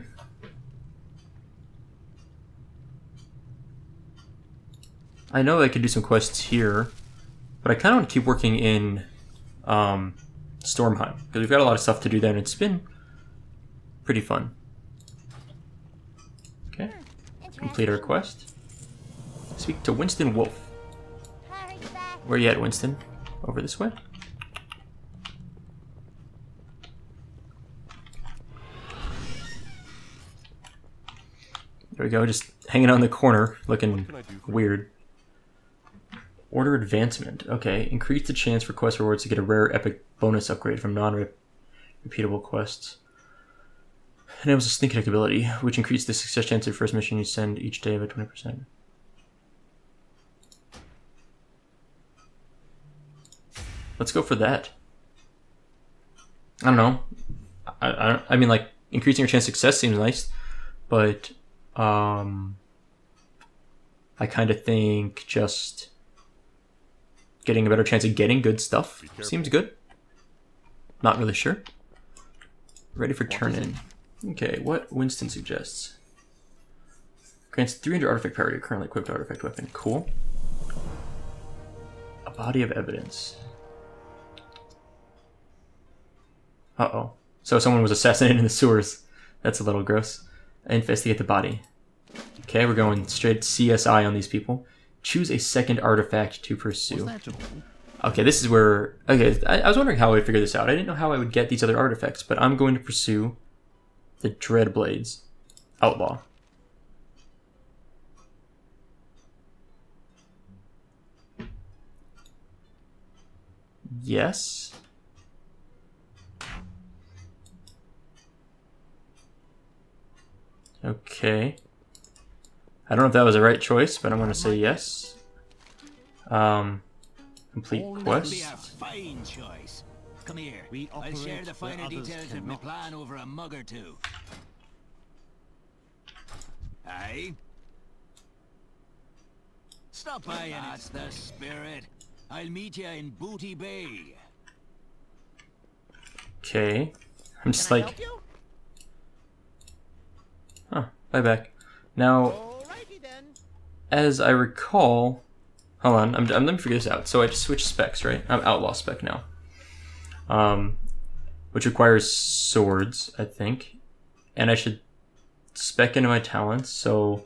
I know I could do some quests here, but I kind of want to keep working in um, Stormheim, because we've got a lot of stuff to do there, and it's been pretty fun. Okay, complete our quest. Speak to Winston Wolf. Where you at, Winston? Over this way. There we go, just hanging out in the corner, looking weird. Order advancement. Okay, increase the chance for quest rewards to get a rare epic bonus upgrade from non-repeatable quests. And it was a sneak attack ability, which increased the success chance of first mission you send each day by twenty percent. Let's go for that. I don't know. I, I, I mean, like, increasing your chance of success seems nice, but um, I kind of think just... getting a better chance of getting good stuff seems good. Not really sure. Ready for turn in. Okay, what Winston suggests. Grants three hundred artifact power to your currently equipped artifact weapon. Cool. A body of evidence. Uh-oh. So someone was assassinated in the sewers. That's a little gross. Investigate the body. Okay, we're going straight C S I on these people. Choose a second artifact to pursue. Okay, this is where... Okay, I, I was wondering how I would figure this out. I didn't know how I would get these other artifacts, but I'm going to pursue the Dreadblades. Outlaw. Yes. Okay. I don't know if that was the right choice, but I'm going to say yes. Um, complete quest. Fine choice. Come here. We I'll share the finer details of my plan over a mug or two. Aye. Stop by and that's the spirit. I'll meet you in Booty Bay. Okay. I'm just Can like... Huh. Bye back. Now, as I recall... Hold on. I'm, I'm, let me figure this out. So I just switched specs, right? I'm Outlaw spec now. Um, which requires swords, I think. And I should spec into my talents. So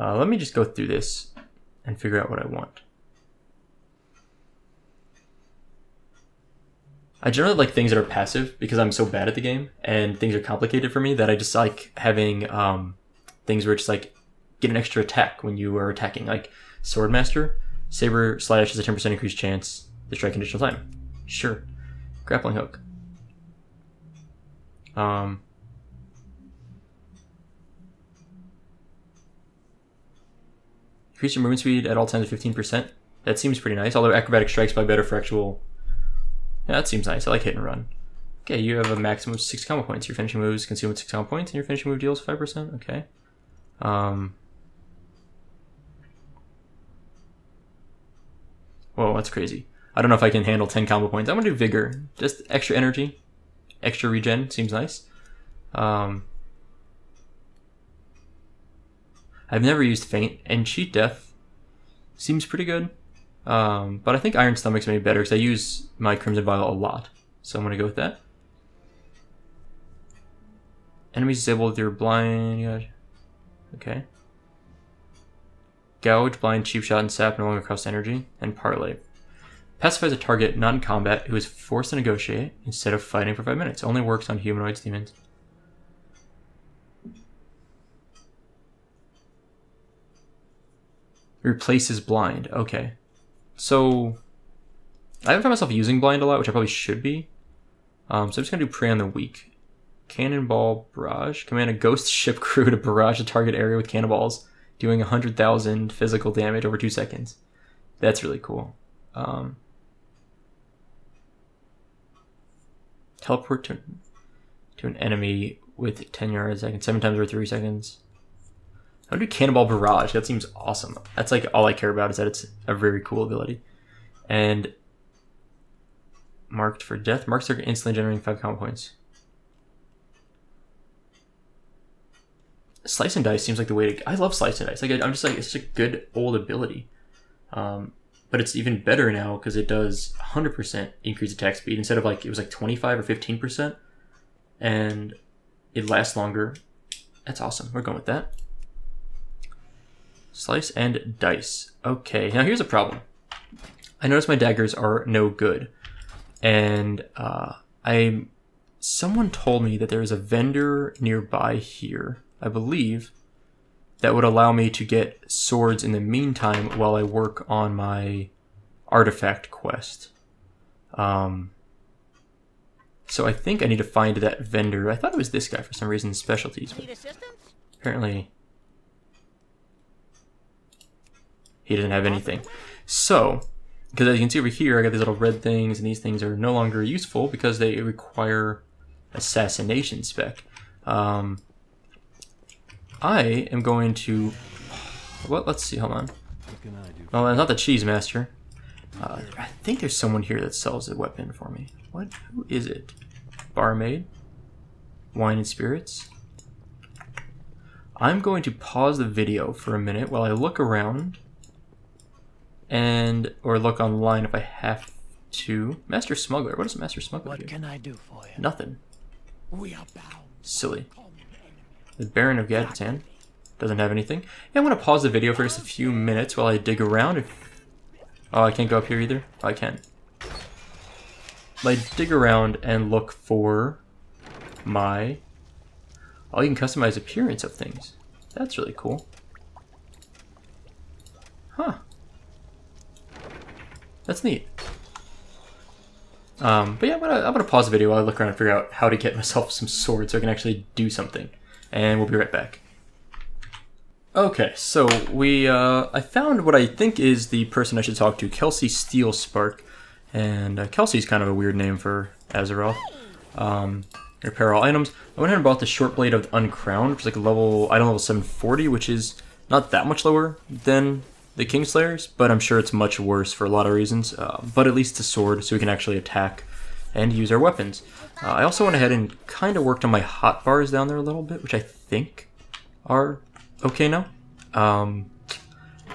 uh, let me just go through this and figure out what I want. I generally like things that are passive because I'm so bad at the game and things are complicated for me that I just like having um, things where it's like get an extra attack when you are attacking. Like Swordmaster, Saber Slash is a ten percent increased chance to strike an additional time. Sure. Grappling Hook. Um, increase your movement speed at all times to fifteen percent. That seems pretty nice, although Acrobatic Strike's probably better for actual... Yeah, that seems nice. I like hit and run. Okay, you have a maximum of six combo points. Your finishing move is consumed with six combo points, and your finishing move deals five percent. Okay. Um. Whoa, that's crazy. I don't know if I can handle ten combo points. I'm gonna do vigor. Just extra energy, extra regen seems nice. Um. I've never used feint, and cheat death seems pretty good. Um, but I think Iron Stomach's maybe better because I use my Crimson Vial a lot. So I'm going to go with that. Enemies disabled if you're blind. Okay. Gouge, Blind, Cheap Shot, and Sap no longer cost energy. And Parlay. Pacifies a target not in combat who is forced to negotiate instead of fighting for five minutes. Only works on humanoids, demons. Replaces Blind. Okay. So, I haven't found myself using Blind a lot, which I probably should be. Um, so I'm just going to do Prey on the Weak. Cannonball Barrage. Command a ghost ship crew to barrage a target area with cannonballs, doing one hundred thousand physical damage over two seconds. That's really cool. Um, teleport to, to an enemy with ten yards a second, seven times over three seconds. I'll do Cannonball Barrage. That seems awesome. That's like all I care about is that it's a very cool ability. And marked for death. Marks are instantly generating five combo points. Slice and Dice seems like the way to... I love Slice and Dice. Like I'm just like, it's such a good old ability. Um, but it's even better now because it does one hundred percent increased attack speed instead of like, it was like twenty-five or fifteen percent. And it lasts longer. That's awesome. We're going with that. Slice and Dice. Okay, now here's a problem. I notice my daggers are no good. And uh, I... Someone told me that there is a vendor nearby here, I believe, that would allow me to get swords in the meantime while I work on my artifact quest. Um, so I think I need to find that vendor. I thought it was this guy for some reason, specialties. But apparently... he doesn't have anything. So, because as you can see over here, I got these little red things, and these things are no longer useful because they require assassination spec. Um, I am going to... Well, let's see, hold on. Well, it's not the Cheese Master. Uh, I think there's someone here that sells a weapon for me. What? Who is it? Barmaid? Wine and Spirits? I'm going to pause the video for a minute while I look around and or look online if I have to. Master Smuggler. What does Master Smuggler what do? What can I do for you? Nothing. We are bound. Silly. The Baron of Gadgetan doesn't have anything. Yeah, I'm going to pause the video for just a few minutes while I dig around. If, oh, I can't go up here either? Oh, I can. I dig around and look for my... Oh, you can customize appearance of things. That's really cool. Huh. That's neat. Um, but yeah, I'm gonna, I'm gonna pause the video while I look around and figure out how to get myself some swords so I can actually do something. And we'll be right back. Okay, so we, uh, I found what I think is the person I should talk to, Kelsey Steelspark. And uh, Kelsey's kind of a weird name for Azeroth. Um, repair all items. I went ahead and bought the Short Blade of the Uncrowned, which is like a level, item level seven forty, which is not that much lower than the Kingslayer's, but I'm sure it's much worse for a lot of reasons. Uh, but at least the sword, so we can actually attack and use our weapons. Uh, I also went ahead and kind of worked on my hot bars down there a little bit, which I think are okay now. Um,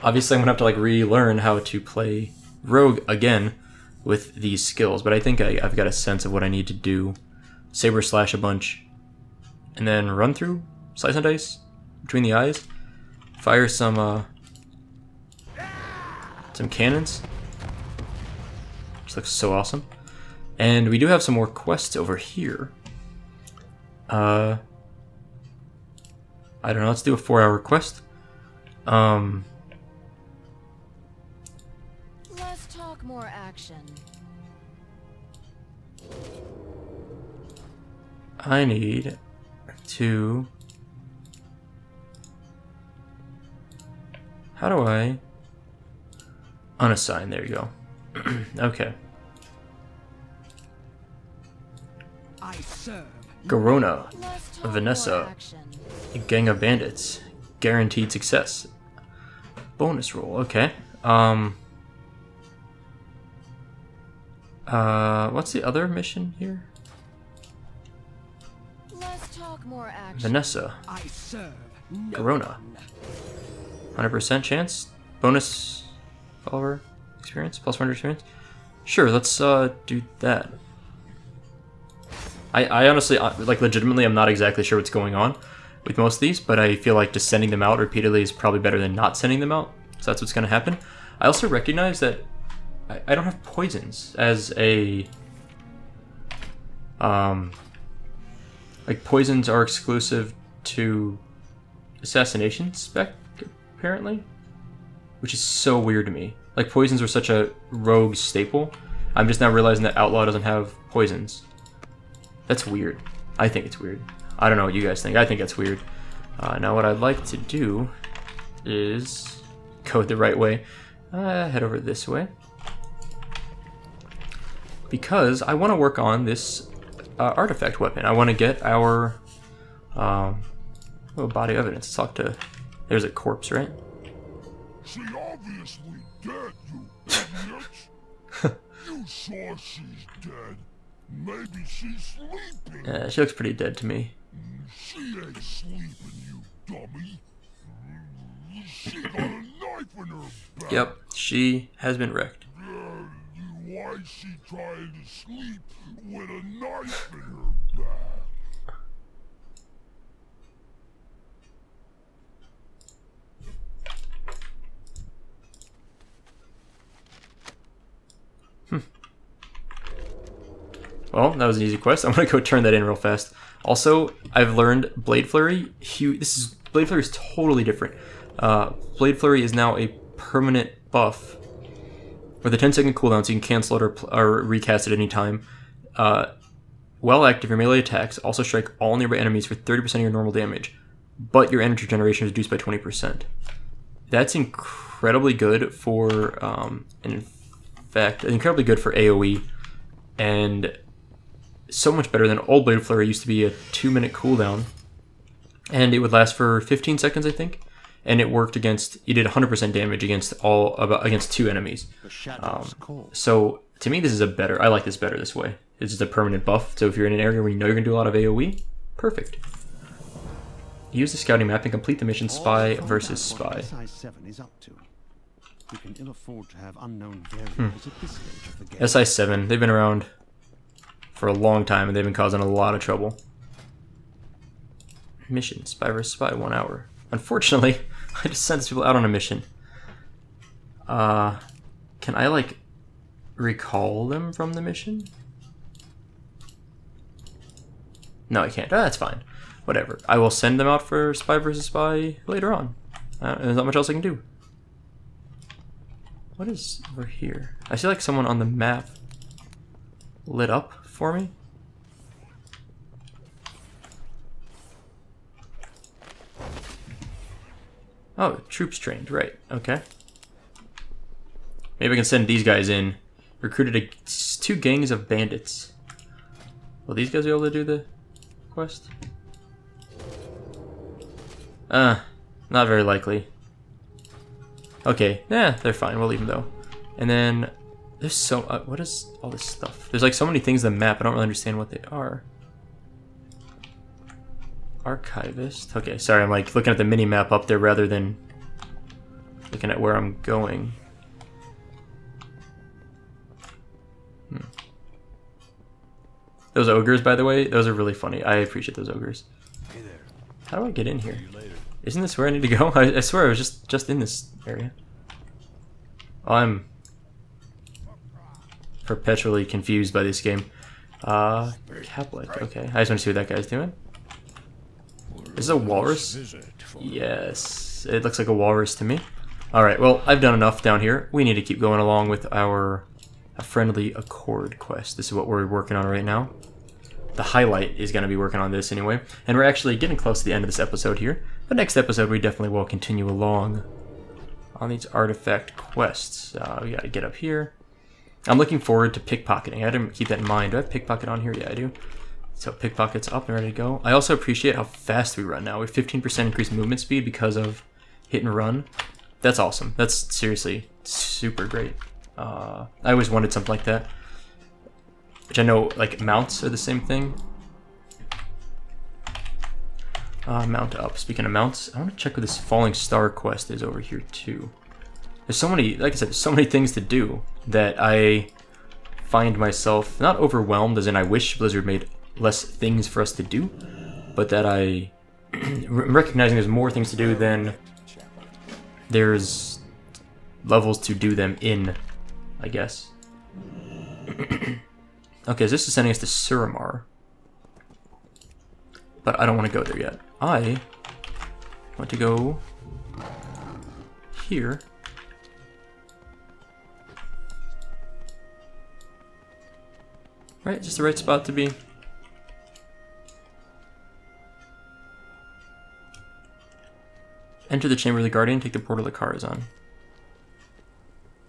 obviously, I'm gonna have to like relearn how to play Rogue again with these skills, but I think I, I've got a sense of what I need to do. Saber slash a bunch, and then run through, slice and dice between the eyes, fire some uh, some cannons. Which looks so awesome. And we do have some more quests over here. Uh, I don't know. Let's do a four-hour quest. Um. Let's talk more action. I need to... How do I... Unassign, there you go. Okay. I serve. Garona, Vanessa, a gang of bandits. Guaranteed success. Bonus roll, okay. Um... Uh, what's the other mission here? Let's talk more action. Vanessa. I serve no Corona. one hundred percent chance. Bonus follower experience. Plus one hundred experience. Sure, let's uh, do that. I, I honestly, like legitimately, I'm not exactly sure what's going on with most of these, but I feel like just sending them out repeatedly is probably better than not sending them out. So that's what's going to happen. I also recognize that I don't have poisons as a, um, like poisons are exclusive to assassination spec, apparently, which is so weird to me. Like poisons were such a rogue staple. I'm just now realizing that Outlaw doesn't have poisons. That's weird. I think it's weird. I don't know what you guys think. I think that's weird. Uh, now what I'd like to do is go the right way. Uh, head over this way. Because I want to work on this uh, artifact weapon. I want to get our um, little body of evidence. Let's talk to... There's a corpse, right? She obviously dead, you idiot. You sure she's dead? Maybe she's sleeping. Yeah, she looks pretty dead to me. She ain't sleeping, you dummy. She got a knife in her back. Yep, she has been wrecked. Why is she trying to sleep with a knife in her back? Hmm. Well, that was an easy quest. I'm gonna go turn that in real fast. Also, I've learned Blade Flurry. Huge, this is Blade Flurry is totally different. Uh, Blade Flurry is now a permanent buff. With a ten second cooldown, so you can cancel it or, or recast at any time. Uh, while active, your melee attacks also strike all nearby enemies for thirty percent of your normal damage, but your energy generation is reduced by twenty percent. That's incredibly good for, um, in fact, incredibly good for AoE, and so much better than old Blade Flurry. It used to be a two minute cooldown, and it would last for fifteen seconds, I think. And it worked against. You did one hundred percent damage against all about against two enemies. Um, so to me, this is a better. I like this better this way. It's just a permanent buff. So if you're in an area where you know you're gonna do a lot of AoE, perfect. Use the scouting map and complete the mission Spy versus Spy. Hmm. S I seven, they've been around for a long time and they've been causing a lot of trouble. Mission, Spy versus Spy, one hour. Unfortunately, I just sent these people out on a mission. Uh, can I, like, recall them from the mission? No, I can't. Oh, that's fine. Whatever. I will send them out for Spy versus Spy later on. Uh, there's not much else I can do. What is over here? I see, like, someone on the map lit up for me. Oh, troops trained, right, okay. Maybe I can send these guys in. Recruited a, two gangs of bandits. Will these guys be able to do the quest? Uh, not very likely. Okay, yeah, they're fine, we'll leave them though. And then, there's so, uh, what is all this stuff? There's like so many things on the map, I don't really understand what they are. Archivist. Okay, sorry, I'm like looking at the mini map up there rather than looking at where I'm going. Hmm. Those ogres, by the way, those are really funny. I appreciate those ogres. Hey there. How do I get in here? Isn't this where I need to go? I, I swear I was just just in this area. I'm perpetually confused by this game. Uh, Caplic. Okay, I just want to see what that guy's doing. Is this a walrus? Yes, it looks like a walrus to me. Alright, well, I've done enough down here. We need to keep going along with our a friendly accord quest. This is what we're working on right now. The highlight is going to be working on this anyway. And we're actually getting close to the end of this episode here. But next episode, we definitely will continue along on these artifact quests. Uh, we got to get up here. I'm looking forward to pickpocketing. I didn't keep that in mind. Do I have pickpocket on here? Yeah, I do. So pickpocket's up and ready to go. I also appreciate how fast we run now. We have fifteen percent increased movement speed because of hit and run. That's awesome. That's seriously super great. Uh, I always wanted something like that. Which I know, like, mounts are the same thing. Uh, mount up. Speaking of mounts, I want to check what this Falling Star quest is over here too. There's so many, like I said, there's so many things to do that I find myself not overwhelmed, as in I wish Blizzard made less things for us to do, but that I recognizing there's more things to do than there's levels to do them in, I guess. Okay, so this is sending us to Suramar, but I don't want to go there yet. I want to go here. Right, just the right spot to be. Enter the Chamber of the Guardian, take the Portal the car is on.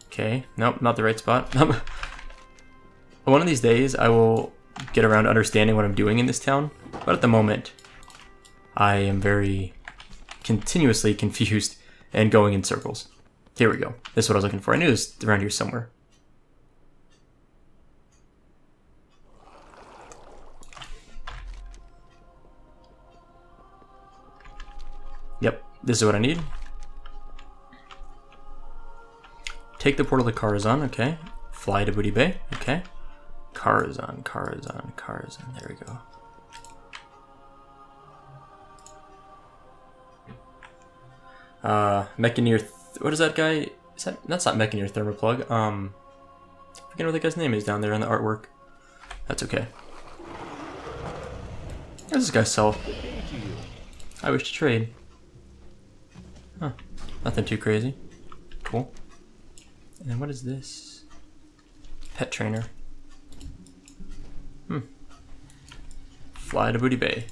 Okay, nope, not the right spot. One of these days I will get around to understanding what I'm doing in this town, but at the moment I am very continuously confused and going in circles. Here we go. This is what I was looking for. I knew this was around here somewhere. Yep, this is what I need. Take the portal to Karazhan, okay. Fly to Booty Bay, okay. Karazhan, Karazhan, Karazhan, there we go. Uh, Mechanir, th what is that guy? Is that, that's not Mechanir Thermoplug, um, I forget what that guy's name is down there on the artwork. That's okay. What does this guy sell? I wish to trade. Huh, nothing too crazy. Cool. And then what is this? Pet trainer. Hmm. Fly to Booty Bay.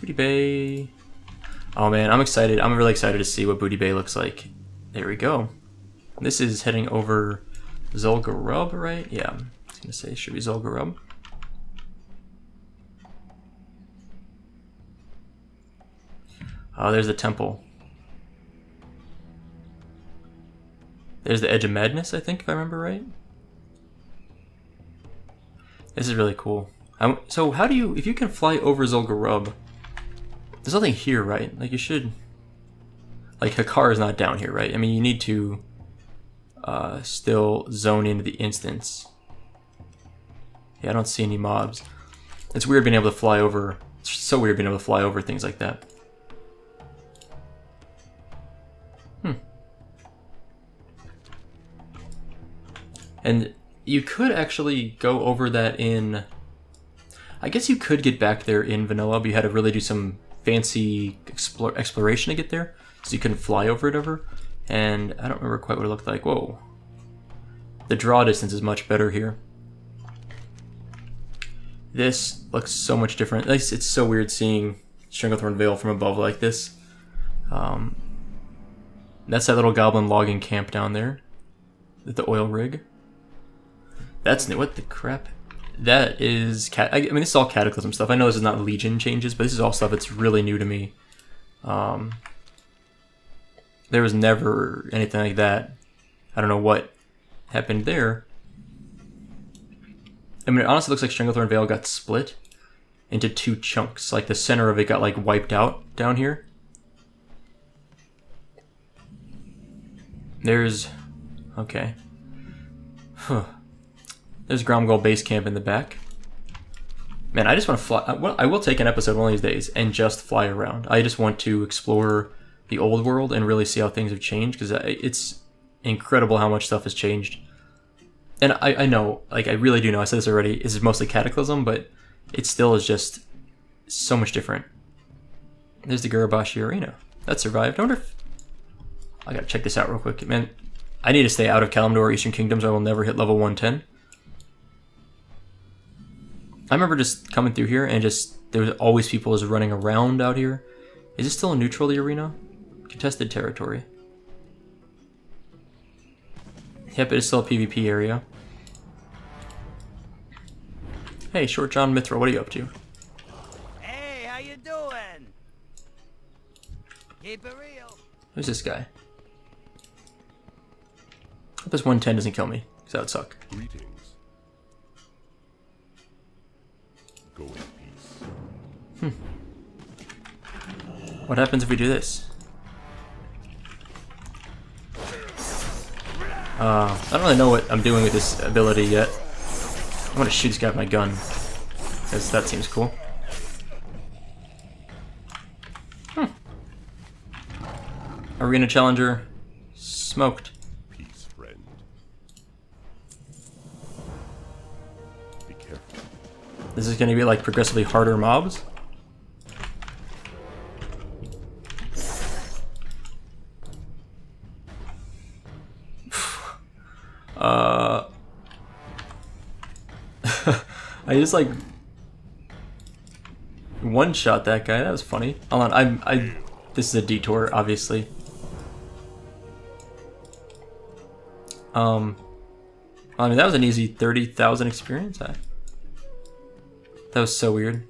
Booty Bay. Oh man, I'm excited. I'm really excited to see what Booty Bay looks like. There we go. This is heading over Zul'Gurub, right? Yeah, I was gonna say it should be Zul'Gurub. Oh, there's the temple. There's the Edge of Madness, I think, if I remember right. This is really cool. I'm, so how do you, if you can fly over Zul'Gurub, There's nothing here, right? Like, you should... Like, Hikar is not down here, right? I mean, you need to uh, still zone into the instance. Yeah, I don't see any mobs. It's weird being able to fly over... It's so weird being able to fly over things like that. Hmm. And you could actually go over that in... I guess you could get back there in Vanilla, but you had to really do some fancy explore, exploration to get there, so you couldn't fly over it ever. And I don't remember quite what it looked like. Whoa. The draw distance is much better here. This looks so much different. It's, it's so weird seeing Stranglethorn Vale from above like this. Um, that's that little goblin logging camp down there. The oil rig. That's new. What the crap? That is, cat I mean, this is all Cataclysm stuff. I know this is not Legion changes, but this is all stuff that's really new to me. Um, there was never anything like that. I don't know what happened there. I mean, it honestly looks like Stranglethorn Vale got split into two chunks. Like, the center of it got, like, wiped out down here. There's... Okay. Huh. There's Gromgol Base Camp in the back. Man, I just want to fly... Well, I will take an episode one of these days and just fly around. I just want to explore the old world and really see how things have changed, because it's incredible how much stuff has changed. And I, I know, like, I really do know, I said this already, this is mostly Cataclysm, but it still is just so much different. There's the Gurubashi Arena. That survived. I wonder if... I gotta check this out real quick. Man, I need to stay out of Kalimdor, Eastern Kingdoms, I will never hit level one ten. I remember just coming through here and just there was always people just running around out here. Is this still a neutral, the arena? Contested territory. Yep, it is still a PvP area. Hey, Short John Mithril, what are you up to? Hey, how you doing? Keep it real. Who's this guy? I hope this one ten doesn't kill me, because that would suck. Greetings. Go in peace. Hmm. What happens if we do this? Uh, I don't really know what I'm doing with this ability yet. I'm gonna shoot this guy with my gun, because that seems cool. Hmm. Arena Challenger smoked. Peace, friend. Be careful. This is gonna be like progressively harder mobs. Uh, I just like one shot that guy. That was funny. Hold on, I'm. I. This is a detour, obviously. Um, I mean that was an easy thirty thousand experience. I. That was so weird.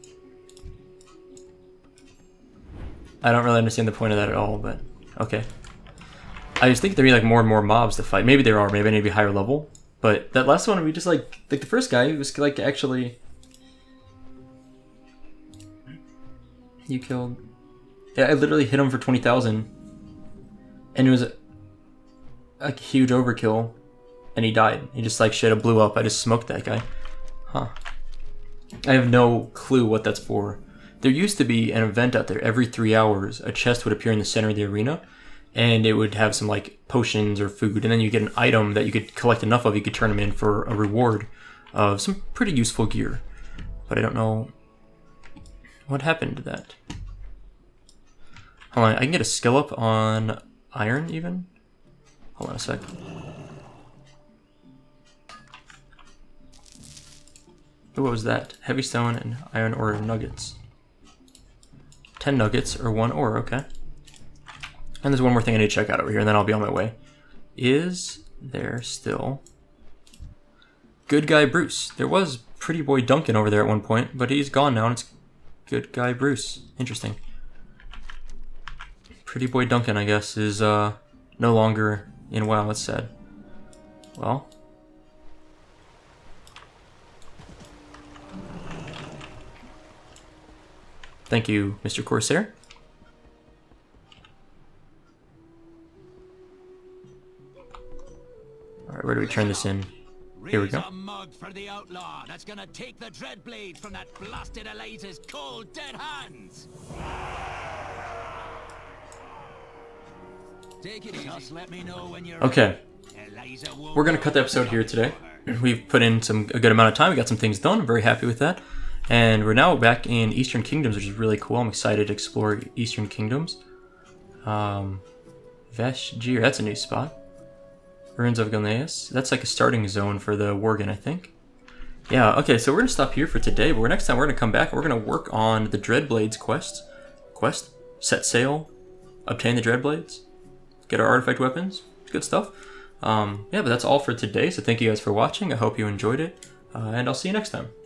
I don't really understand the point of that at all, but okay. I just think there'd be like more and more mobs to fight. Maybe there are, maybe I need to be higher level. But that last one we just like like the first guy was like actually you killed. Yeah, I literally hit him for twenty thousand. And it was a, a huge overkill. And he died. He just like shit it blew up. I just smoked that guy. Huh. I have no clue what that's for. There used to be an event out there every three hours, a chest would appear in the center of the arena. And it would have some like potions or food, and then you get an item that you could collect enough of, you could turn them in for a reward of some pretty useful gear. But I don't know what happened to that. Hold on, I can get a skill up on iron even? Hold on a sec. What was that? Heavy stone and iron ore nuggets. ten nuggets or one ore, okay. And there's one more thing I need to check out over here, and then I'll be on my way. Is there still Good Guy Bruce? There was Pretty Boy Duncan over there at one point, but he's gone now, and it's Good Guy Bruce. Interesting. Pretty Boy Duncan, I guess, is uh, no longer in WoW, it's sad. Well. Thank you, Mister Corsair. we turn this in. Here we go. Raise a mug for the outlaw that's gonna take the Dreadblade from that blasted elite's cold dead hands. Take it, just let me know when you're okay. We're gonna cut the episode here today. We've put in some a good amount of time. We got some things done. I'm very happy with that. And we're now back in Eastern Kingdoms, which is really cool. I'm excited to explore Eastern Kingdoms. Um, Vashgir, that's a new spot. Ruins of Gilneas. That's like a starting zone for the Worgen, I think. Yeah, okay, so we're going to stop here for today, but next time we're going to come back and we're going to work on the Dreadblades quest. Quest, set sail, obtain the Dreadblades, get our artifact weapons. It's good stuff. Um, yeah, but that's all for today, so thank you guys for watching. I hope you enjoyed it, uh, and I'll see you next time.